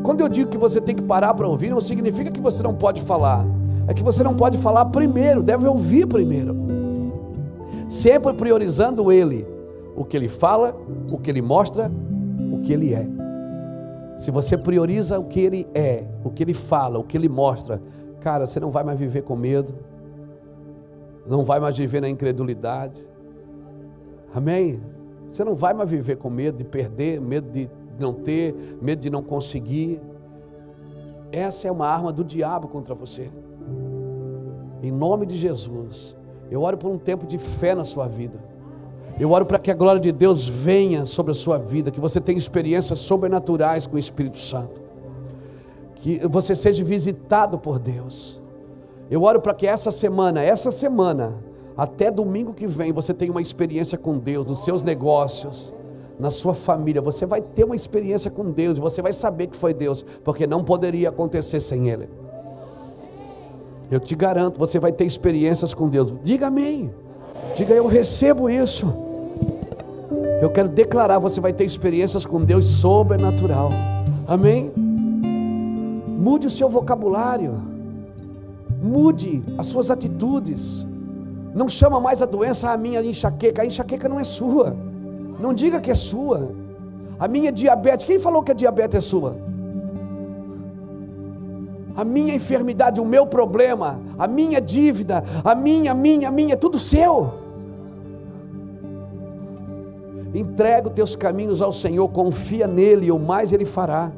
Quando eu digo que você tem que parar para ouvir, não significa que você não pode falar, é que você não pode falar primeiro, deve ouvir primeiro, sempre priorizando ele, o que ele fala, o que ele mostra, o que ele é. Se você prioriza o que ele é, o que ele fala, o que ele mostra, cara, você não vai mais viver com medo, não vai mais viver na incredulidade, amém? Você não vai mais viver com medo de perder, medo de não ter, medo de não conseguir. Essa é uma arma do diabo contra você. Em nome de Jesus, eu oro por um tempo de fé na sua vida. Eu oro para que a glória de Deus venha sobre a sua vida, que você tenha experiências sobrenaturais com o Espírito Santo, que você seja visitado por Deus. Eu oro para que essa semana, até domingo que vem, você tenha uma experiência com Deus, nos seus negócios, na sua família. Você vai ter uma experiência com Deus, você vai saber que foi Deus, porque não poderia acontecer sem Ele. Eu te garanto, você vai ter experiências com Deus. Diga amém. Diga, eu recebo isso. Eu quero declarar, você vai ter experiências com Deus sobrenatural. Amém? Mude o seu vocabulário. Mude as suas atitudes. Não chama mais a doença, a minha enxaqueca. A enxaqueca não é sua. Não diga que é sua. A minha diabetes, quem falou que a diabetes é sua? A minha enfermidade, o meu problema, a minha dívida, a minha, é tudo seu. Entrega os teus caminhos ao Senhor, confia nele, e o mais ele fará.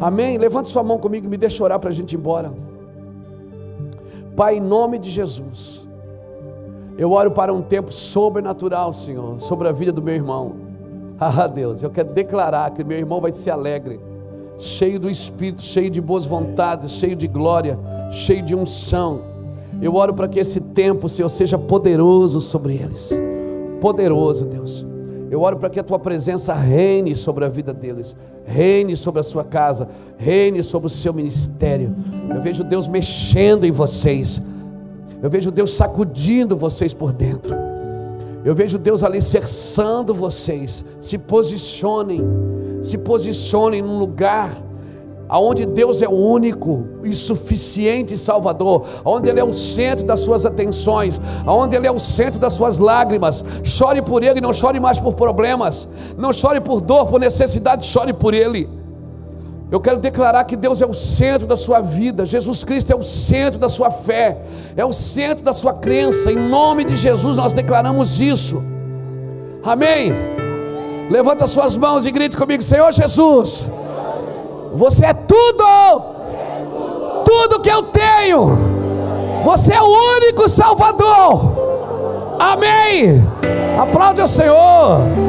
Amém? Levante sua mão comigo, me deixa orar para a gente ir embora. Pai, em nome de Jesus, eu oro para um tempo sobrenatural, Senhor, sobre a vida do meu irmão. Ah, Deus, eu quero declarar que meu irmão vai ser alegre, cheio do Espírito, cheio de boas vontades, cheio de glória, cheio de unção. Eu oro para que esse tempo, Senhor, seja poderoso sobre eles. Poderoso, Deus. Eu oro para que a Tua presença reine sobre a vida deles, reine sobre a sua casa, reine sobre o seu ministério. Eu vejo Deus mexendo em vocês, eu vejo Deus sacudindo vocês por dentro, eu vejo Deus alicerçando vocês. Se posicionem num lugar onde Deus é o único e suficiente Salvador, onde Ele é o centro das suas atenções, onde Ele é o centro das suas lágrimas. Chore por Ele, não chore mais por problemas, não chore por dor, por necessidade, chore por Ele. Eu quero declarar que Deus é o centro da sua vida, Jesus Cristo é o centro da sua fé, é o centro da sua crença. Em nome de Jesus nós declaramos isso. Amém? Levanta suas mãos e grite comigo: Senhor Jesus, você é tudo que eu tenho. Você é o único Salvador. Amém. Aplaude ao Senhor.